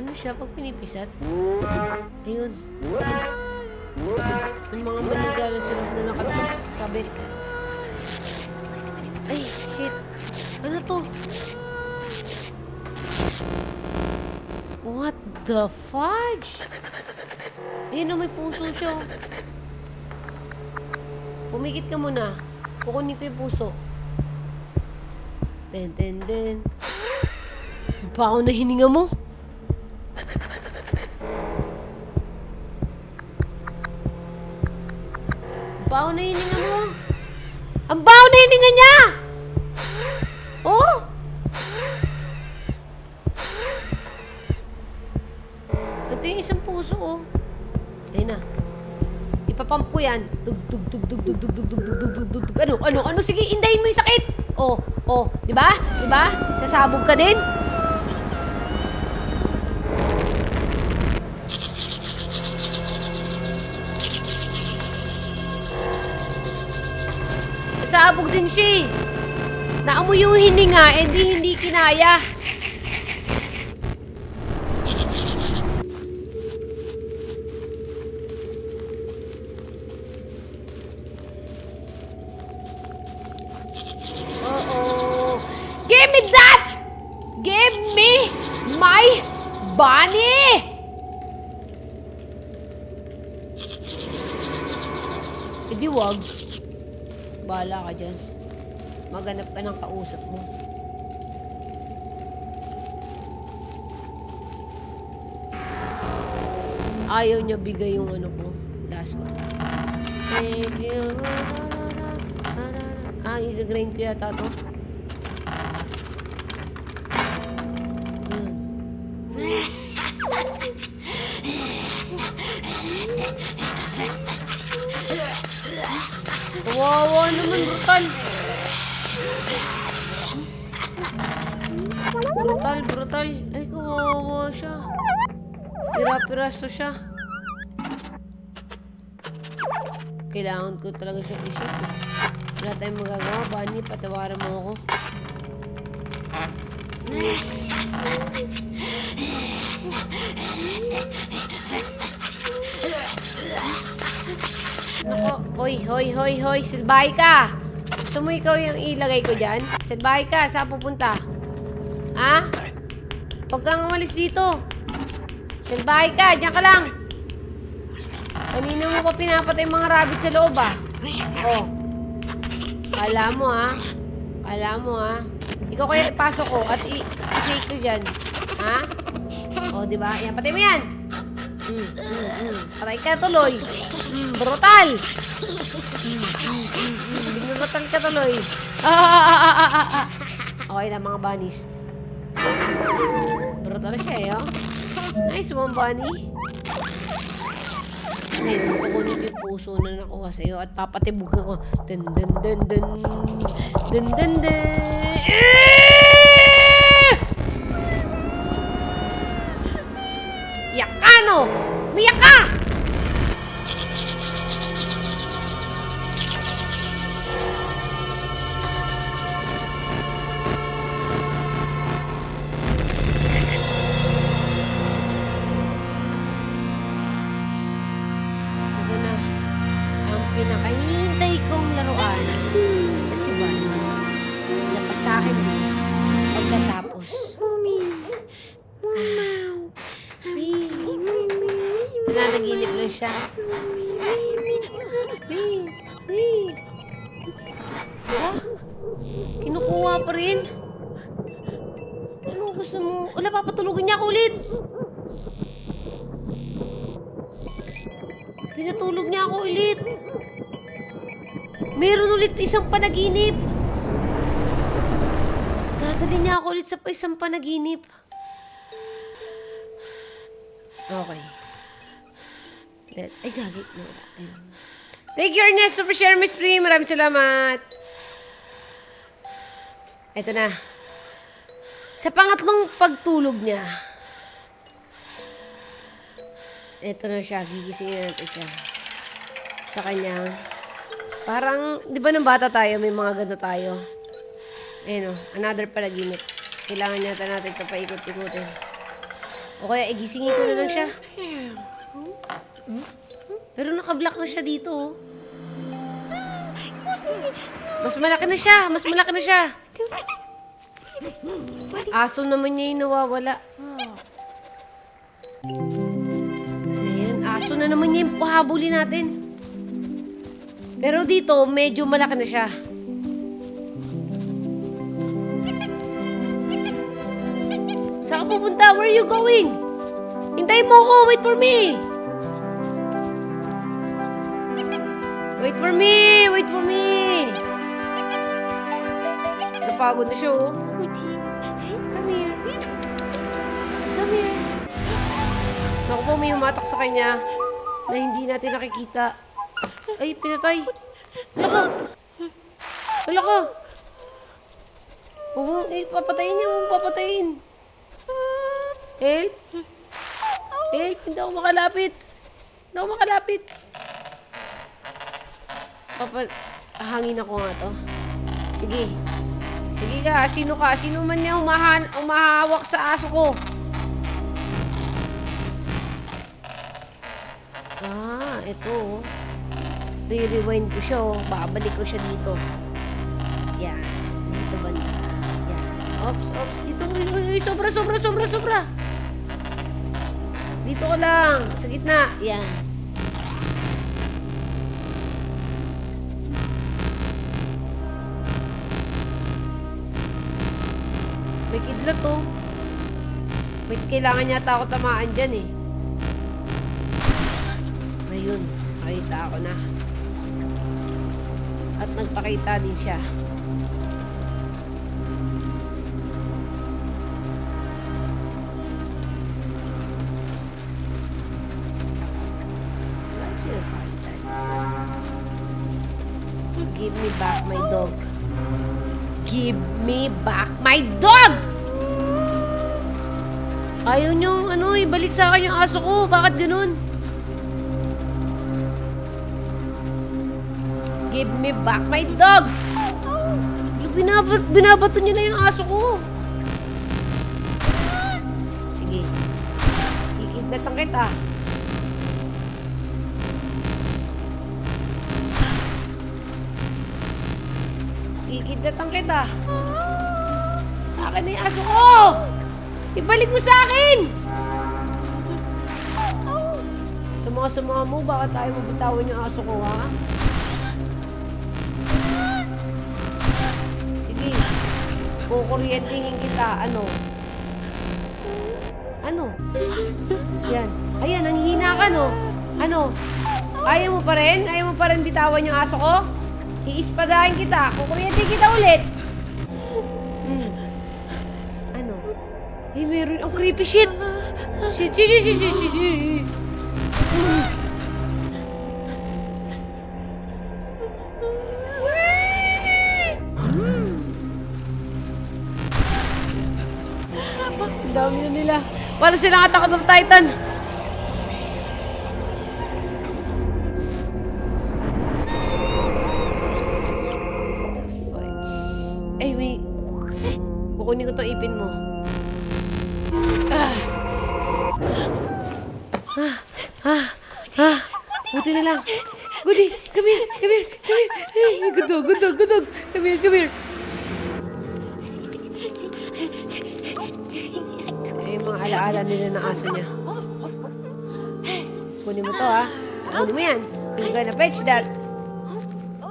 Ano siya pag pinipisat? Ayun. Ang mga maniga na sila na nakatabi. Ay, shit. Ano to? What the fudge? Ayun, may puso siya. Pumikit ka muna. Kukunin ko yung puso. Ten, ten, ten. Baka na hininga mo. Baka na hininga mo. Ang baka na hininga niya! Oh! Ito yung isang puso, oh. Ayun na. Ipapump ko yan. Dug, dug, dug, dug, dug, dug, dug, dug, dug, dug, dug. Ano, ano, ano? Sige, hindahin mo yung sakit. Oh, oh. Diba? Diba? Sasabog ka din. Sasabog din siya. Naamoy yung hininga, hindi kinaya. Give me that! Give me my bunny! Eh di wag. Bahala ka dyan. Maghanap ka ng kausap mo. Ayaw niya bigay yung ano ko. Last one. Thank you. Ah, i-grind ko yata to. Wow, ano man brutal. Brutal. Ay, kawawa siya. Pira-piraso siya. Kailangan ko talaga siya i-shoot. Wala tayong magagawa. Bunny, patawaran mo ako. Nako, hoy, silbahay ka! Gusto mo ikaw yung ilagay ko dyan? Silbahay ka, saan pupunta? Ha? Huwag kang umalis dito! Silbahay ka, dyan ka lang! Kanina mo pa pinapatay mga rabbit sa loob, ah! Oh! Kala mo, ha? Kala mo, ha? Ikaw kaya ipasok ko at i-shake ko dyan. Ha? O, diba? Ayan, patay mo yan! Patay ka tuloy! Brutal! Brutal ka tuloy! Okay na mga bunnies. Brutal siya eh, oh. Nice one, bunny. Ngayon, kukunin ko yung puso na nakuha sa'yo at papatibugan ko. Dun dun dun dun. Dun dun dun. Yakano! Miyaka! Isang panaginip. Dadali niya ako ulit sa isang panaginip. Okay. Ay, gagi. Thank you, Ernesto, for sharing my stream. Maraming salamat. Ito na. Sa pangatlong pagtulog niya. Ito na siya. Gigisingin natin siya. Sa kanyang... Parang, di ba nung bata tayo, may mga ganda tayo. Ayun o, another palaginip. Kailangan yata natin papaikot-ikotin. O kaya, igisingin ko na lang siya. Pero nakablock na siya dito o. Mas malaki na siya, mas malaki na siya. Aso naman niya yung nawawala. Ayun, aso na naman niya yung pahabulin natin. Pero dito, medyo malaki na siya. Saan ka pupunta? Where are you going? Hintayin mo ako! Wait for me! Wait for me! Wait for me! Napagod na siya, oh. Come here. Come here. Naku po, may humatak sa kanya na hindi natin nakikita. Ay, pinatay. Wala ka. Huwag mong papatayin niya. Huwag mong papatayin. Help. Help. Hindi ako makalapit. Hindi ako makalapit. Hangin ako nga to. Sige. Sige ka. Sino ka? Sino man niya umahawak sa aso ko? Ah, ito. Re-rewind ko siya, babalik ko siya dito. Yan. Dito banda. Yan. Ops. Dito, uy, sobra. Dito ko lang. Sa gitna. Yan. May kidlat to. Wait, kailangan yata ako tamaan dyan eh. Ayun. Nakita ako na. At nagpakita din siya. Give me back my dog. Give me back my dog! Ayaw niyong ano, ibalik sa akin yung aso ko. Bakit ganun? Give me back my dog! Binabato niyo na yung aso ko. Sige. Ikidnatan kita. Ikidnatan kita. Akin na yung aso ko! Ibalik mo sa akin! Sumama mo, baka tayo mabitawan yung aso ko, ha? Sige. Kukuryentinin kita. Ano? Yan. Ayan, ang hina ka, no? Ano? Ayaw mo pa rin? Ayaw mo pa rin bitawan yung aso ko? Iispadahin kita. Kukuryentin kita ulit. Ano? Ay, meron. Ang creepy shit. Shit. Ang dami na nila. Wala silang attack ng Titan. Eh, wait. Kukunin ko itong ipin mo. Buti na lang. Goody, come here. Hey, good dog. Come here. Eh, mga alaala nila na aso niya. Kunin mo to, ha? Kunin mo yan. You're gonna fetch that.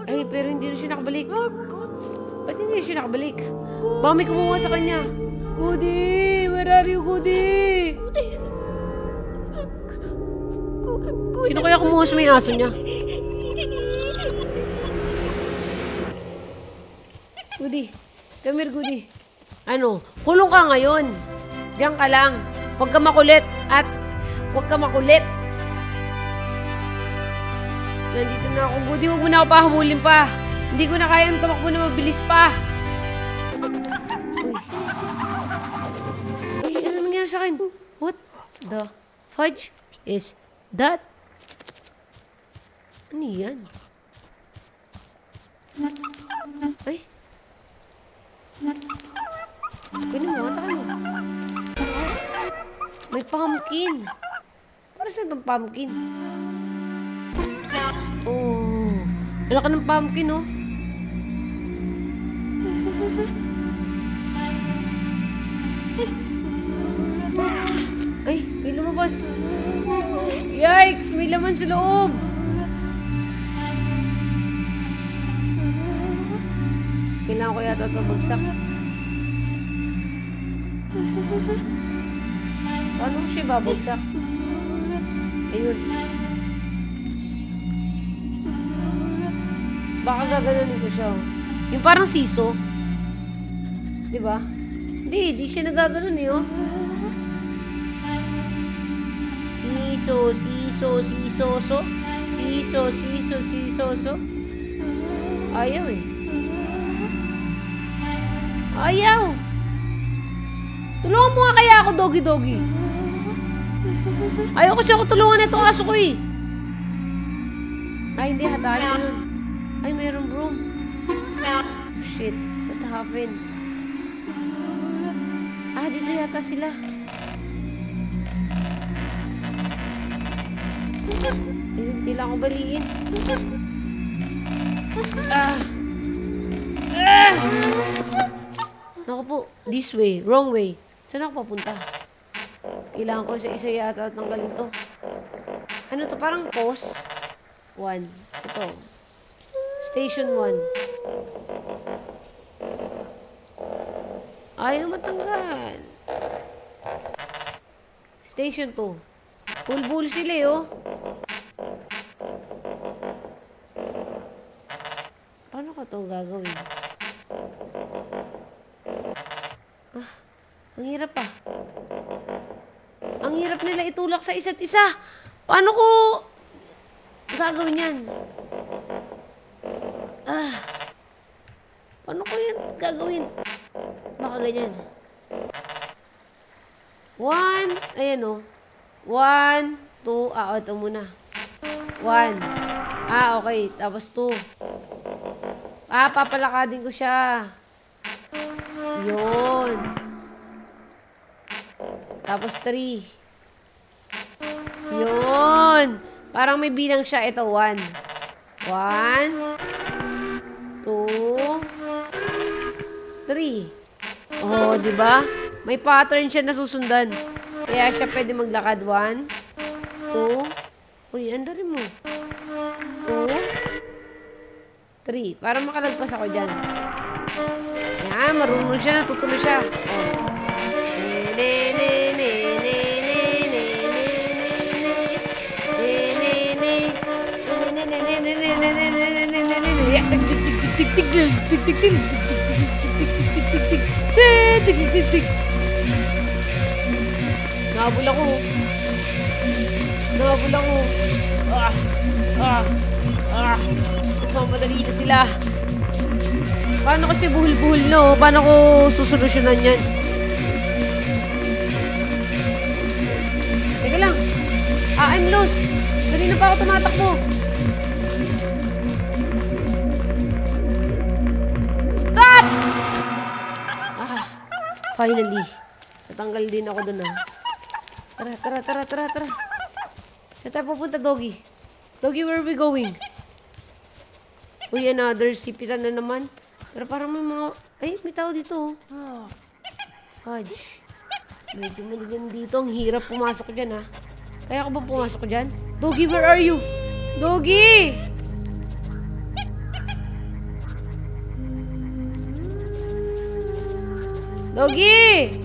Ay, pero hindi na siya nakabalik. Ba't hindi na siya nakabalik? Baka may kumuha sa kanya. Goody, where are you, Goody? Sino kaya kumuha sa may aso niya? Goody. Come here, Goody. Ano? Kulong ka ngayon. Diyan ka lang. Huwag ka makulit. Nandito na ako. Goody, huwag mo na ako pa. Humulin pa. Hindi ko na kaya ang tumakbo na mabilis pa. Uy. Ano nangyari sa akin? What the fudge is that? Ano yan? Ay! Kunin mo, tayo. May pumpkin! Para saan itong pumpkin? Oh! Wala ka ng pumpkin, oh! Ay! May lumabas! Yikes! May laman sa loob! Kailangan ko yata ito bagsak. Paano ko siya babagsak? Ayun. Baka gaganunin ko siya. Yung parang siso. Diba? Hindi siya nagaganon eh, oh. Siso. Ayaw eh. Ayaw! Tulungan mo nga kaya ako, Doggy. Ayaw ko siya kung tulungan itong aso ko eh. Ay, hindi. Hataan na yun. Ay, mayroon broom. Shit. What happened? Dito yata sila. Ayun, kailangan ko baliin. Naku po, this way, wrong way. Saan ako papunta? Kailangan ko isa-isa yata at tanggalin to. Ano to? Parang post 1. Ito. Station 1. Ayaw matanggal. Station 2. Bulbul sila oh. Paano ko itong gagawin? Ah, ang hirap ah. Ang hirap nila itulak sa isa't isa. Paano ko gagawin yan? Ah, paano ko yan gagawin? Baka ganyan. 1, ayan o. 1, 2, ah, ito muna. 1, ah, okay. Tapos 2. Ah, papalakadin ko siya. Yun. Tapos 3. Yun. Parang may bilang siya. Ito, 1. 1, 2, 3. Oh, di ba? May pattern siya na susundan. Kaya siya pwede maglakad. 1, 2. Uy, anda rin mo. 2, 3. Para makalagpas ako dyan. Yan, marunong siya. Natutuloy siya. Nabul ako. Nabul ako. Ah! Ah! Ah! Madali na sila. Paano kasi buhol-buhol na o? Paano ko susolusyonan yan? Teka lang. Ah, I'm lost. Kanina pa ako tumatakbo. Stop! Ah, finally. Natanggal din ako dun ah. Tara, tara, tara, tara, tara. Saan tayo pupunta, Doggy? Doggy, where are we going? Uy, another sipitan na naman. Pero parang may mga... Ay, may tao dito. Hodge. Medyo maligan dito. Ang hirap pumasok dyan, ha? Kaya ko ba pumasok dyan? Doggy, where are you? Doggy! Doggy!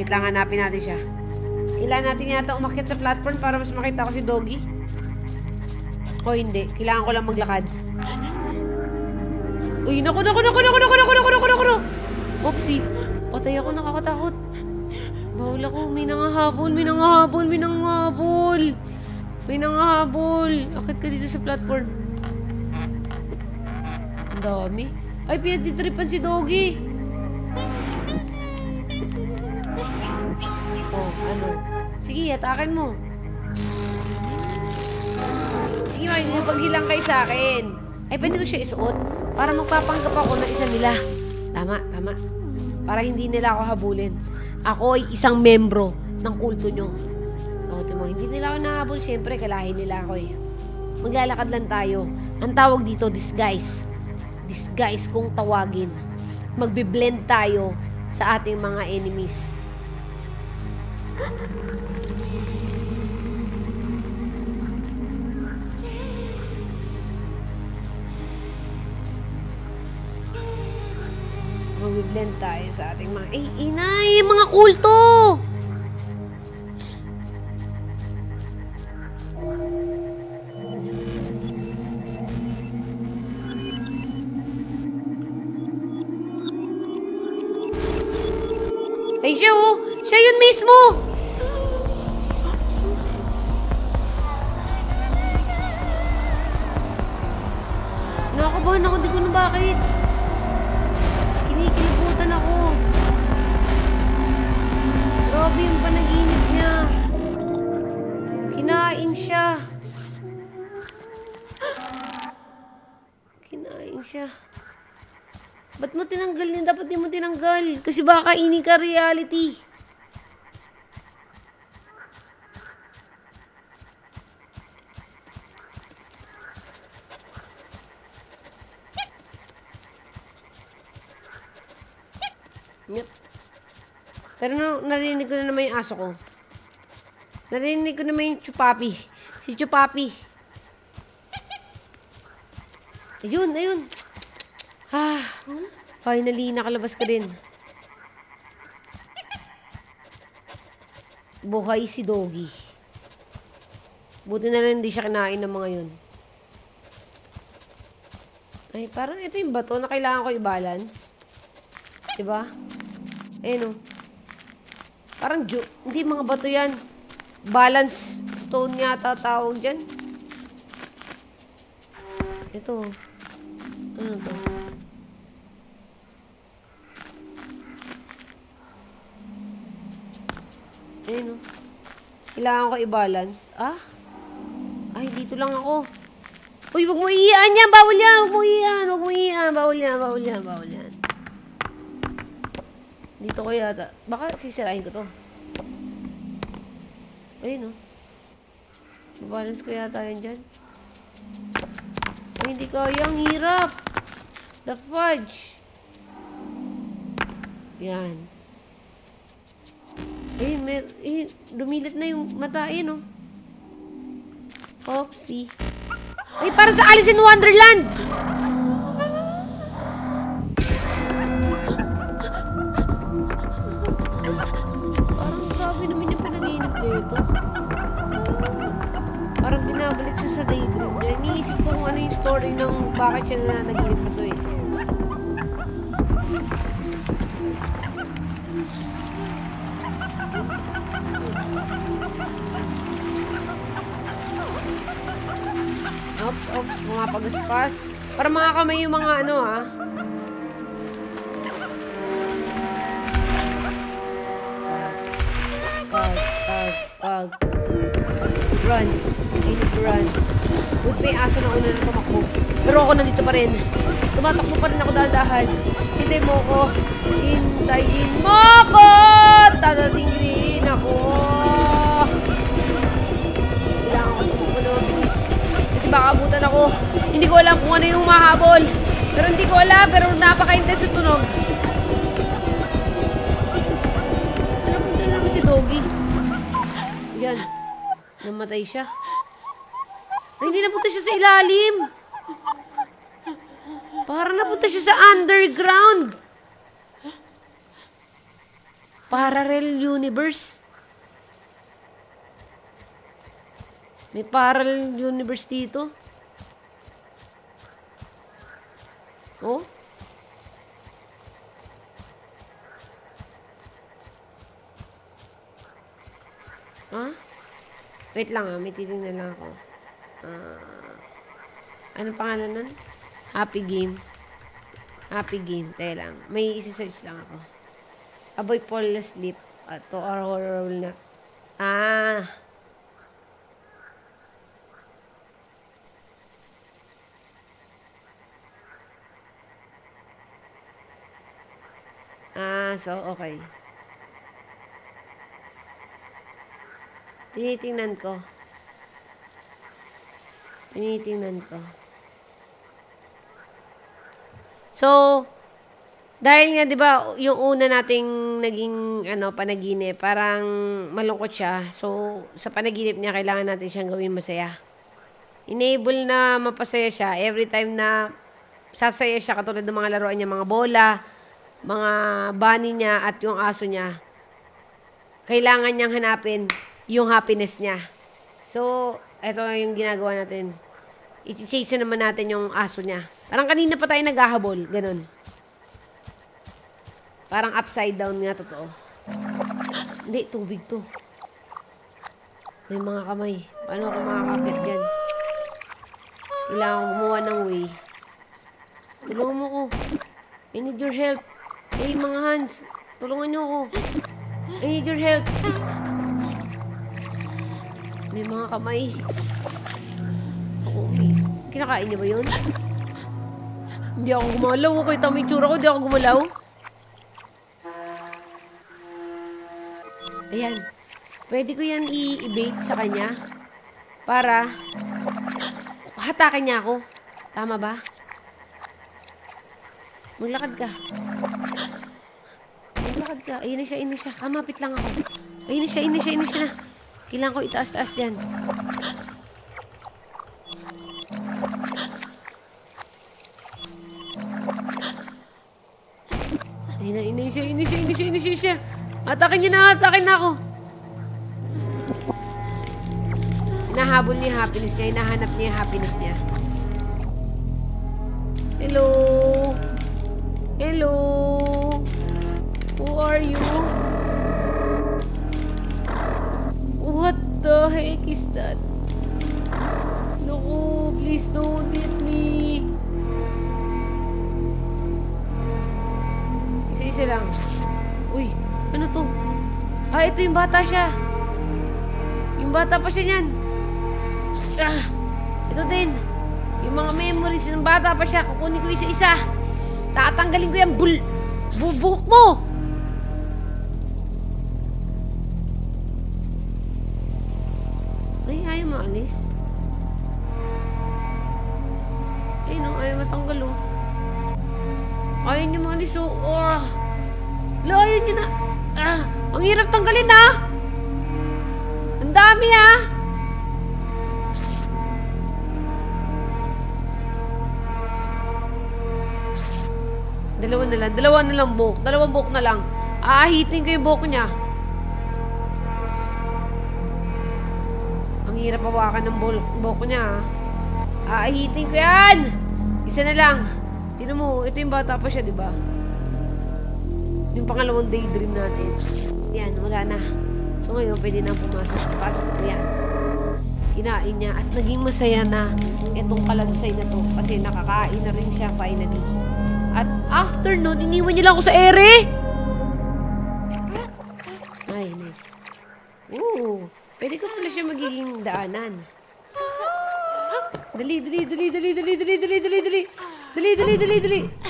Wait lang, hanapin natin siya. Kailangan natin yata umakyat sa platform para mas makita ko si Doggy. O hindi, kailangan ko lang maglakad. Uy, naku, naku, naku, naku, naku, naku, naku, naku, naku. Oopsie, patay ako, nakakatakot. Bawal ako, may nangahabol, may nangahabol, may nangahabol. May nangahabol. Akyat ka dito sa platform. Ang dami. Ay, pinatitripan si Doggy. Ano? Sige, hatakan mo. Sige, makikipaghilang kayo sa akin. Ay, pwede ko siya isuot para magpapanggap ako ng isa nila. Tama, tama. Para hindi nila ako habulin. Ako ay isang membro ng kulto nyo. Nakutin mo, hindi nila ako nahabol. Siyempre, kalahin nila ako eh. Maglalakad lang tayo. Ang tawag dito, disguise. Disguise kung tawagin. Magbiblend tayo sa ating mga enemies. Mag-blend tayo sa ating mga... Ay, inay! Mga kulto! Ay, siya oh! Siya yun mismo! Nakabahan ako, di ko na bakit. Kinikiliputan ako. Grabe yung panaginip niya. Kinain siya. Kinain siya. Ba't mo tinanggal niya? Dapat di mo tinanggal. Kasi baka ini ka reality. Yep. Pero narinig ko na naman yung aso ko. Narinig ko naman yung Chupapi. Si Chupapi. Ayun, ayun. Ah, finally, nakalabas ka din. Buhay si Doggy. Buti na rin hindi siya kinain ng mga yun. Ay, parang ito yung bato na kailangan ko i-balance. Diba? Ayun o. Parang hindi mga bato yan. Balance stone yata tawag dyan. Ito. Ano to? Ayun o. Kailangan ko i-balance. Ah? Ay, dito lang ako. Uy, wag mo iiyan yan! Bawal yan! Wag mo iiyan! Wag mo iiyan! Bawal yan! Bawal yan! Bawal yan! Dito ko yata. Baka sisirain ko to. Ayun o. Balance ko yata yun dyan. Ay, hindi ko. Yung hirap! The fudge! Yan. Ayun, ayun. Dumilit na yung mata. Ayun o. Oopsie. Ay, para sa Alice in Wonderland! Parang binabalik siya sa daydream niya. Iniisip ko kung ano yung story ng bakit siya na nanaginip ito eh. Oops, oops, mga pagaspas. Para mga kamay yung mga ano ah. Run. I need to run. Buti pa yung aso na una na tumakbo. Pero ako nandito pa rin. Tumatakbo pa rin ako dahan-dahan. Hindi mo ko. Hintayin mo ko! Tadating rin ako. Kailangan ko tumakbo naman, please. Kasi baka abutan ako. Hindi ko alam kung ano yung mahabol. Pero hindi ko alam. Pero napaka-intense yung tunog. Saan napunta na naman si Doggy? Yan. Namatay siya. Ay, hindi napunta siya sa ilalim. Para napunta siya sa underground. Parallel universe. May parallel universe dito. Oh? Ah? Wait lang ah, may titignan lang ako. Ano pangalan nun? Happy Game. Happy Game. Tayo lang. May isi-search lang ako. Avoid fall asleep. Ito, horror na. Ah! Ah, so, okay. Tinitingnan ko. Tinitingnan ko. So, dahil nga 'di ba, yung una nating naging ano, panaginip, parang malungkot siya. So, sa panaginip niya kailangan natin siyang gawin masaya. Enable na mapasaya siya every time na sasaya siya katulad ng mga laruan niya, mga bola, mga bunny niya at yung aso niya. Kailangan niyang hanapin yung happiness niya. So, eto yung ginagawa natin. I-chase naman natin yung aso niya. Parang kanina pa tayo naghahabol. Ganun. Parang upside down nga, totoo. Hindi, tubig to. May mga kamay. Paano ako makakapit dyan? Kailangan ko gumawa ng way. Tulungan mo ko. I need your help. Hey, mga hands. Tulungan niyo ko. I need your help. May mga kamay. Ako, okay. Kinakain niya ba yun? Hindi ako gumalaw. Kaya tama yung tsura ko. Hindi ako gumalaw. Ayan. Pwede ko yan i-bait sa kanya. Para hatakin niya ako. Tama ba? Maglakad ka. Lakad ka. Ayun na siya, ayun na siya. Kamapit lang ako. Ayun na siya, ayun na siya, ayun na siya. Kailangan ko itaas-taas dyan. Ayun na, ayun na siya, ayun na siya, ayun na siya, ayun na siya. Atakin niyo na, atakin na ako. Hinahabol niya happiness niya. Hinahanap niya happiness niya. Hello? Hello? Who are you? What the heck is that? No, please don't hit me. Isa-isa lang. Uy, ano to? Ah, ito yung bata siya. Yung bata pa siya niyan. Ah, ito din. Yung mga memories ng bata pa siya. Kukunin ko isa-isa. Tatanggalin ko yung buhok mo. Ay, ayaw maalis. Ay, no. Ayaw matanggal, oh. Ayaw niya maalis, oh. Oh. Ayaw niya na. Ah, ang hirap tanggalin, ha. Ang dami, ha. Dalawa na lang buhok. Dalawang buhok na lang. Aahitin ko yung buhok niya. Ang hirap hawakan ng buhok niya. Aahitin ko yan! Isa na lang. Tignan mo, ito yung bata pa siya, di ba? Yung pangalawang daydream natin. Yan, wala na. So ngayon, pwede na pumasok. Pasok ko yan. Kinain niya at naging masaya na itong kalansay na to. Kasi nakakain na rin siya finally. At after nun, iniwan niya lang ako sa ere. Ay, nice. Ooh, pwede ko pala siya magiging daanan. Dali.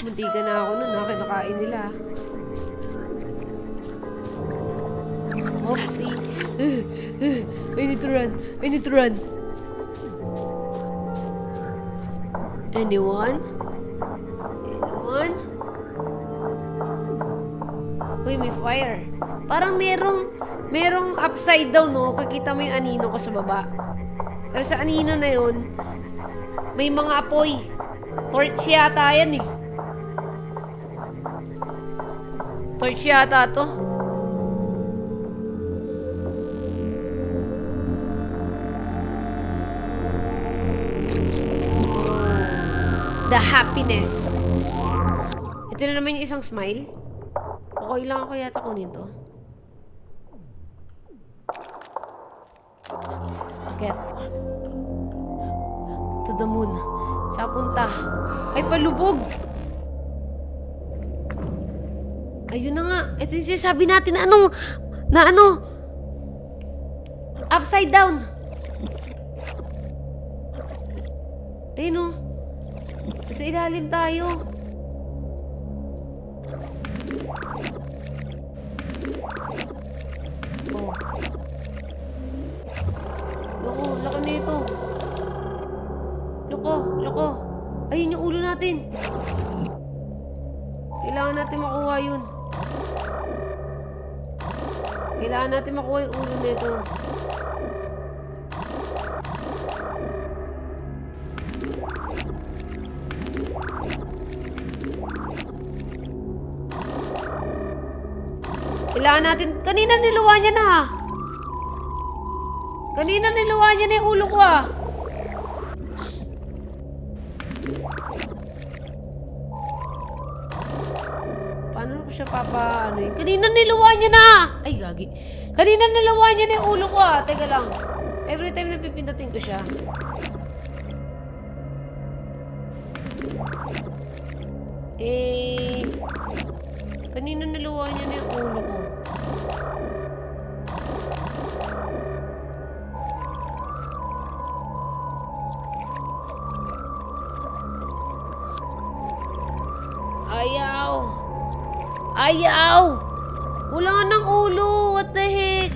Muntikan na ako nun, ha? Kinakain nila. Oopsie. I need to run. Anyone? Uy, may fire. Parang merong upside down, no? Kakita mo yung anino ko sa baba. Pero sa anino na yun, may mga apoy. Torch yata yan, eh. Torch yata to. The happiness. Ito na naman yung isang smile. Okay lang ako yata kunin to. Get. To the moon. Sa punta. Ay, palubog! Ayun na nga. Ito yung sinasabi natin na ano? Na ano? Upside down. Ayun, no? Sa ilalim tayo. Oh. Loko na ito. Loko. Ayun yung ulo natin. Kailangan natin makuha yung ulo nito. Kailangan natin. Kanina niluwa niya na yung ulo ko, ah. Paano ko siya papaano yun? Kanina niluwa niya na! Ay, gagi. Kanina niluwa niya na yung ulo ko, ah. Teka lang. Every time na pipindating ko siya. Eh... kanina niluwa niya na yung ulo ko. Ayaw! Wala ng ulo! What the heck?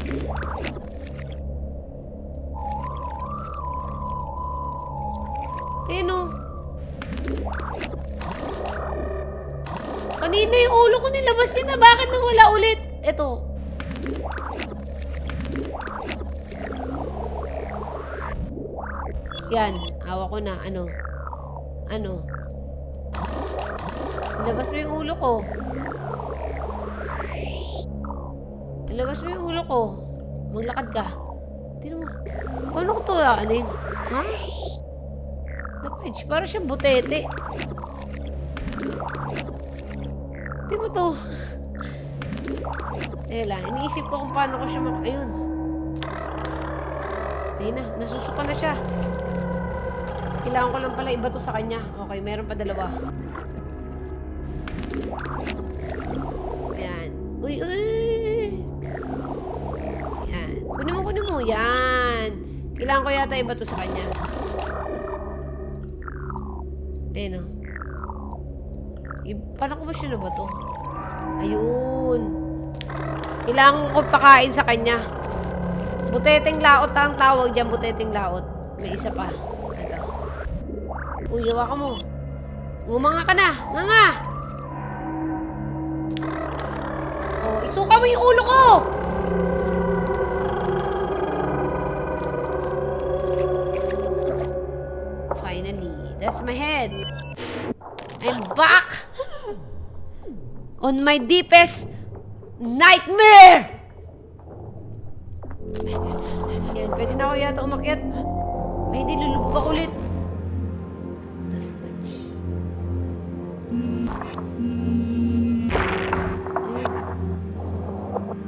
Ayun, oh. Kanina yung ulo ko nilabas yun na. Bakit nawala ulit? Ito. Yan. Awa ko na. Ano? Ano? Nilabas mo yung ulo ko. Nilabas mo yung ulo ko. Maglakad ka. Tino mo. Paano ko to? Ano yun? Ha? Napage. Parang siyang butete. Di ba to? Ayun lang. Iniisip ko kung paano ko siya ayun. Ayun na. Nasusuka na siya. Kailangan ko lang pala iba to sa kanya. Okay. Meron pa dalawa. Ayan. Uy, uy! Ayan. Kunin mo, kunin mo. Ayan. Kailangan ko yata iba to sa kanya. Ayun o. Paano ko ba siya na ba to? Ayun. Kailangan ko pakain sa kanya. Buteteng laot ang tawag dyan. Buteteng laot. May isa pa. Ito. Uy, yawa ka mo. Ngumanga ka na. Nganga! Oh, isuka mo yung ulo ko! Finally. That's my head. I'm back! On my deepest nightmare! Yan, pwede na ako yata umakyat. Ay, hindi, lulubog ako ulit.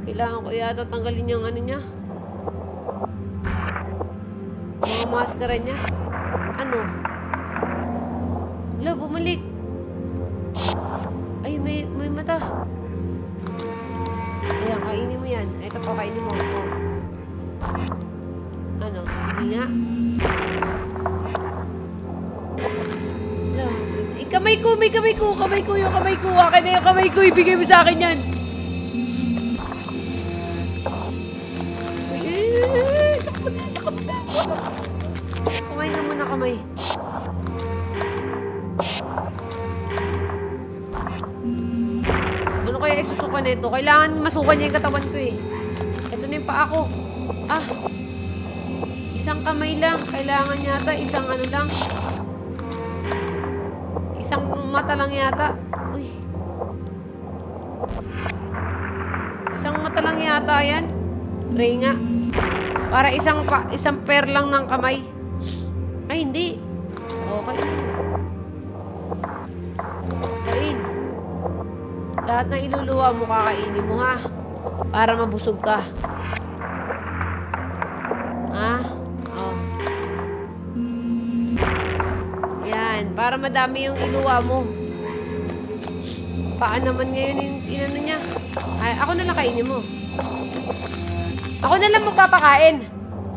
Kailangan ko yata tanggalin yung ano niya. Mga maskara niya. Ano? Wala, bumalik. Ay, may mata. Ayan, kainin mo yan. Ito pa, kainin mo. Oh. Ano? Sige nga. Ay, kamay ko, may kamay ko. Kamay ko yung kamay ko. Akin na yung kamay ko. Ibigay mo sa akin yan. Ay, sakot na, sakot na. Kumain na muna kamay. Ano kaya isusuka na ito? Kailangan masuka niya yung katawan ko eh. Ito na yung paa ko. Ah! Isang kamay lang. Kailangan yata. Isang ano lang. Isang mata lang yata. Uy. Isang mata lang yata yan. Pray nga. Para isang pair lang ng kamay. Ay, hindi. Okay. Kain. Lahat ng iluluwa mo, kakainin mo, ha? Para mabusog ka. Ha? Oh. Yan. Para madami yung iluwa mo. Paan naman ngayon yung inano niya? Ay, ako na lang kainin mo. Ako na lang magpapakain.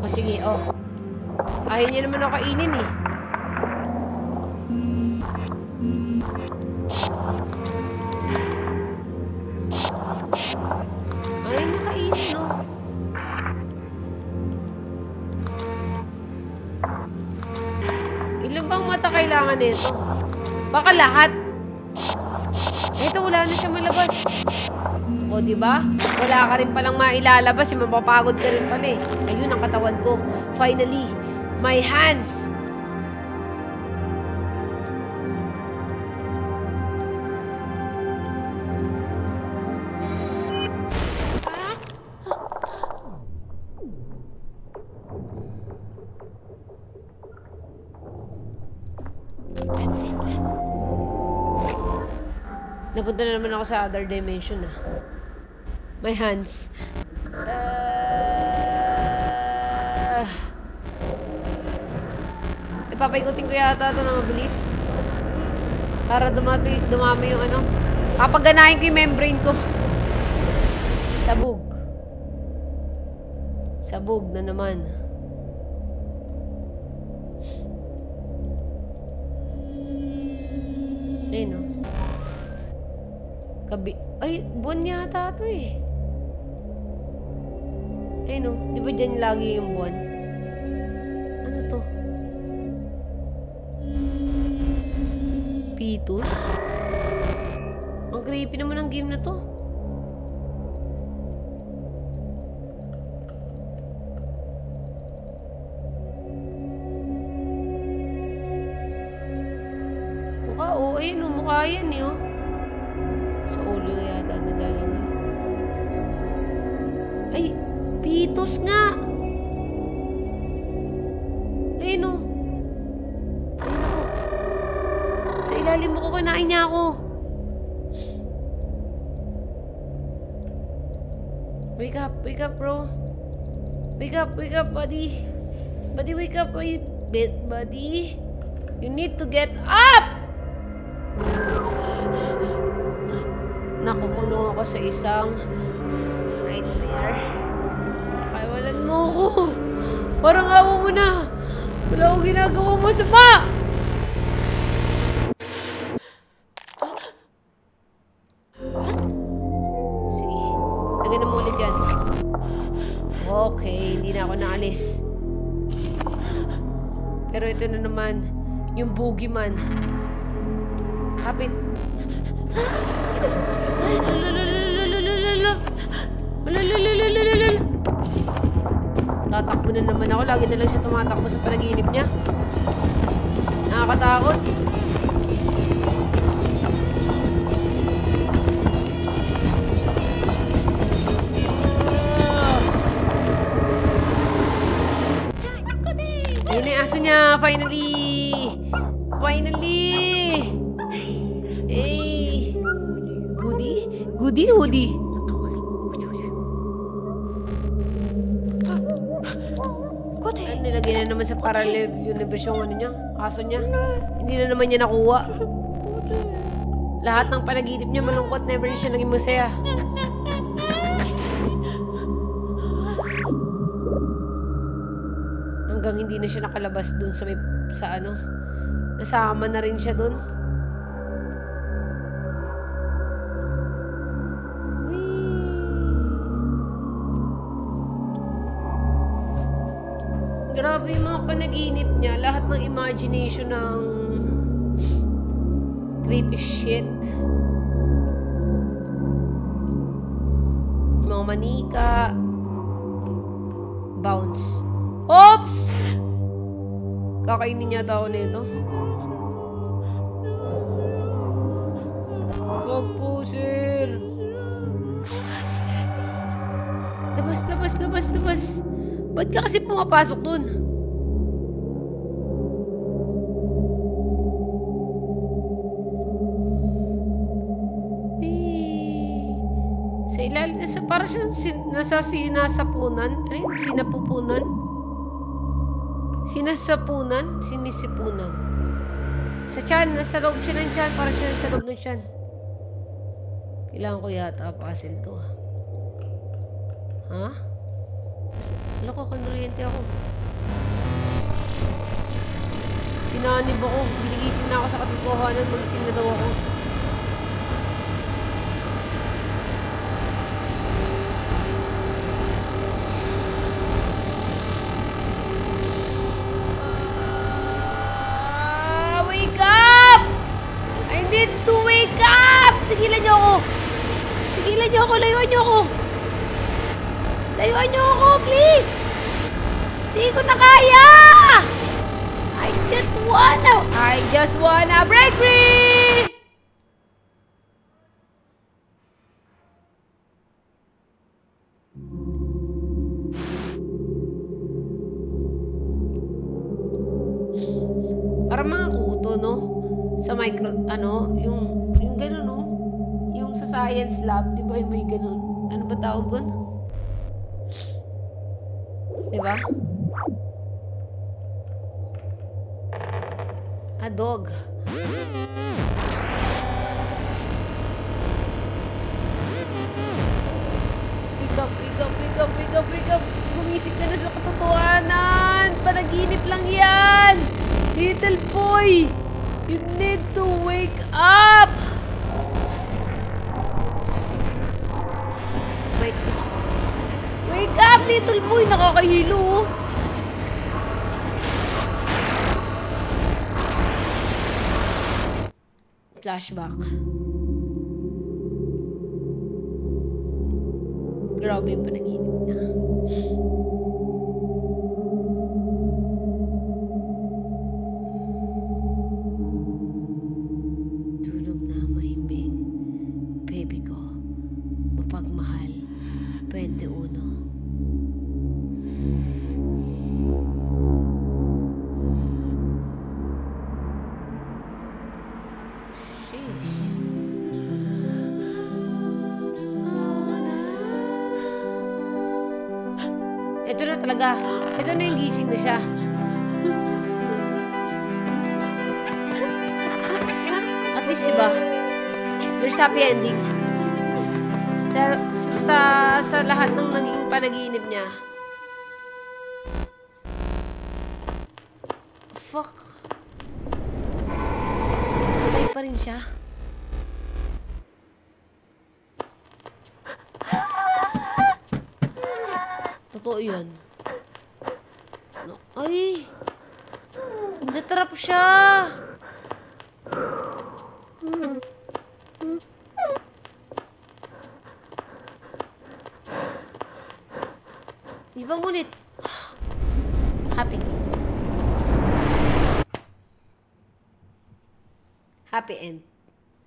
O, sige, o. Ayaw niya naman ako kainin, eh. Ay, nakainin, no? Ilang bang mata kailangan nito? Baka lahat. Ito, wala na siya malabas. O, diba? Wala ka rin palang mailalabas. Mapapagod ka rin pala, eh. Ayun ang katawan ko. Finally, my hands. Napunta na naman ako sa other dimension, ah. My hands. Ipapaikutin ko yata ito na mabilis. Para dumami yung ano. Papaganahin ko yung membrane ko. Sabog. Sabog na naman. Ayun, no? Kabi... Ay, buwan yata ito, eh. Ay, no? Di ba dyan lagi yung buwan? Ano to? Pitus? Ang Ang creepy naman ng game na to. Mukha OA no, mukha yan eh oh. Sa ulo yata nalalagay. Ay, pitos nga! Ay no. Sa ilalim ako, kinain niya ako. Wake up, bro. Wake up, buddy. Buddy, wake up, buddy. You need to get up! Nakukulong ako sa isang nightmare. Pakawalan mo ako. Parang awa mo na. Wala akong ginagawa mo sa pa! Pero ito na naman yung boogeyman. Kapit. Tatakbo na naman ako. Lagi na lang siya tumatakbo sa panaginip niya. Nakakatakot. Niya, finally eh goody hoodie ano nilagay na naman sa parallel universe yung ano niya kaso niya hindi na naman niya nakuha lahat ng panaginip niya malungkot never siya naging masaya. Hanggang hindi na siya nakalabas dun sa may, sa ano. Nasama na rin siya dun. Wee. Grabe yung mga panaginip niya. Lahat ng imagination ng creepy shit. Mga manika. Bounce. Oops! Kakainin niya tao nito. Wag po, sir. Labas, labas, labas, labas. Ba't ka kasi pumapasok dun? Sa ilalim, parang siya nasa sinasapunan. Ano yun? Sinapupunan? Sinasapunan, sinisipunan. Sa tiyan, nasa loob siya ng tiyan. Para siya nasa loob ng tiyan. Kailangan ko yata puzzle to ha. Ha? Wala ko, kondoryente ako. Sinanib ako. Binigising na ako sa katotohanan. Magising na daw ako. Layuan niyo ako! Layuan niyo ako, please! Hindi ko na kaya! I just wanna break free! Para mga kuto, no? Sa micro, ano, yung gano'n, no? Yung sa science lab, di ba yung may ganun? Ano ba tawag dun? Di ba? A dog. Wake up, wake up, wake up, wake up, wake up! Gumising ka na sa katotohanan! Panaginip lang yan! Little boy! You need to wake up! Wake up, little boy! Nakakahilo! Flashback. Robbie பண்ணுங்க. Ito na talaga. Ito na yung gising na siya. At least, diba? There's happy ending. Sa lahat ng naging panaginip niya. Fuck. Patay pa rin siya. Totoo yun. No. Ay! Natrap siya! Di ba ulit? Happy game. Happy end.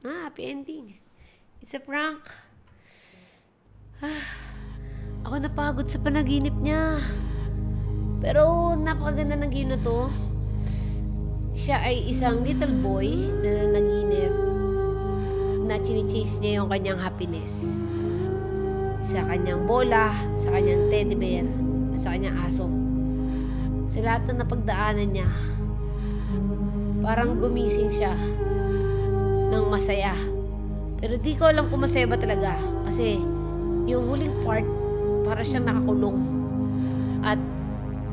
Ah, happy ending. It's a prank. Ah. Ako napagod sa panaginip niya. Pero napakaganda ng game na to. Siya ay isang little boy na nanaginip na chinichase niya yung kanyang happiness. Sa kanyang bola, sa kanyang teddy bear, sa kanyang aso. Sa lahat na napagdaanan niya, parang gumising siya ng masaya. Pero di ko alam kung masaya ba talaga. Kasi yung huling part, para siyang nakakulong at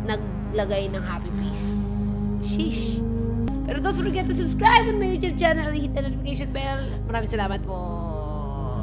naglagay ng happy piece. Sheesh. Pero don't forget to subscribe on my YouTube channel and hit the notification bell. Maraming salamat po.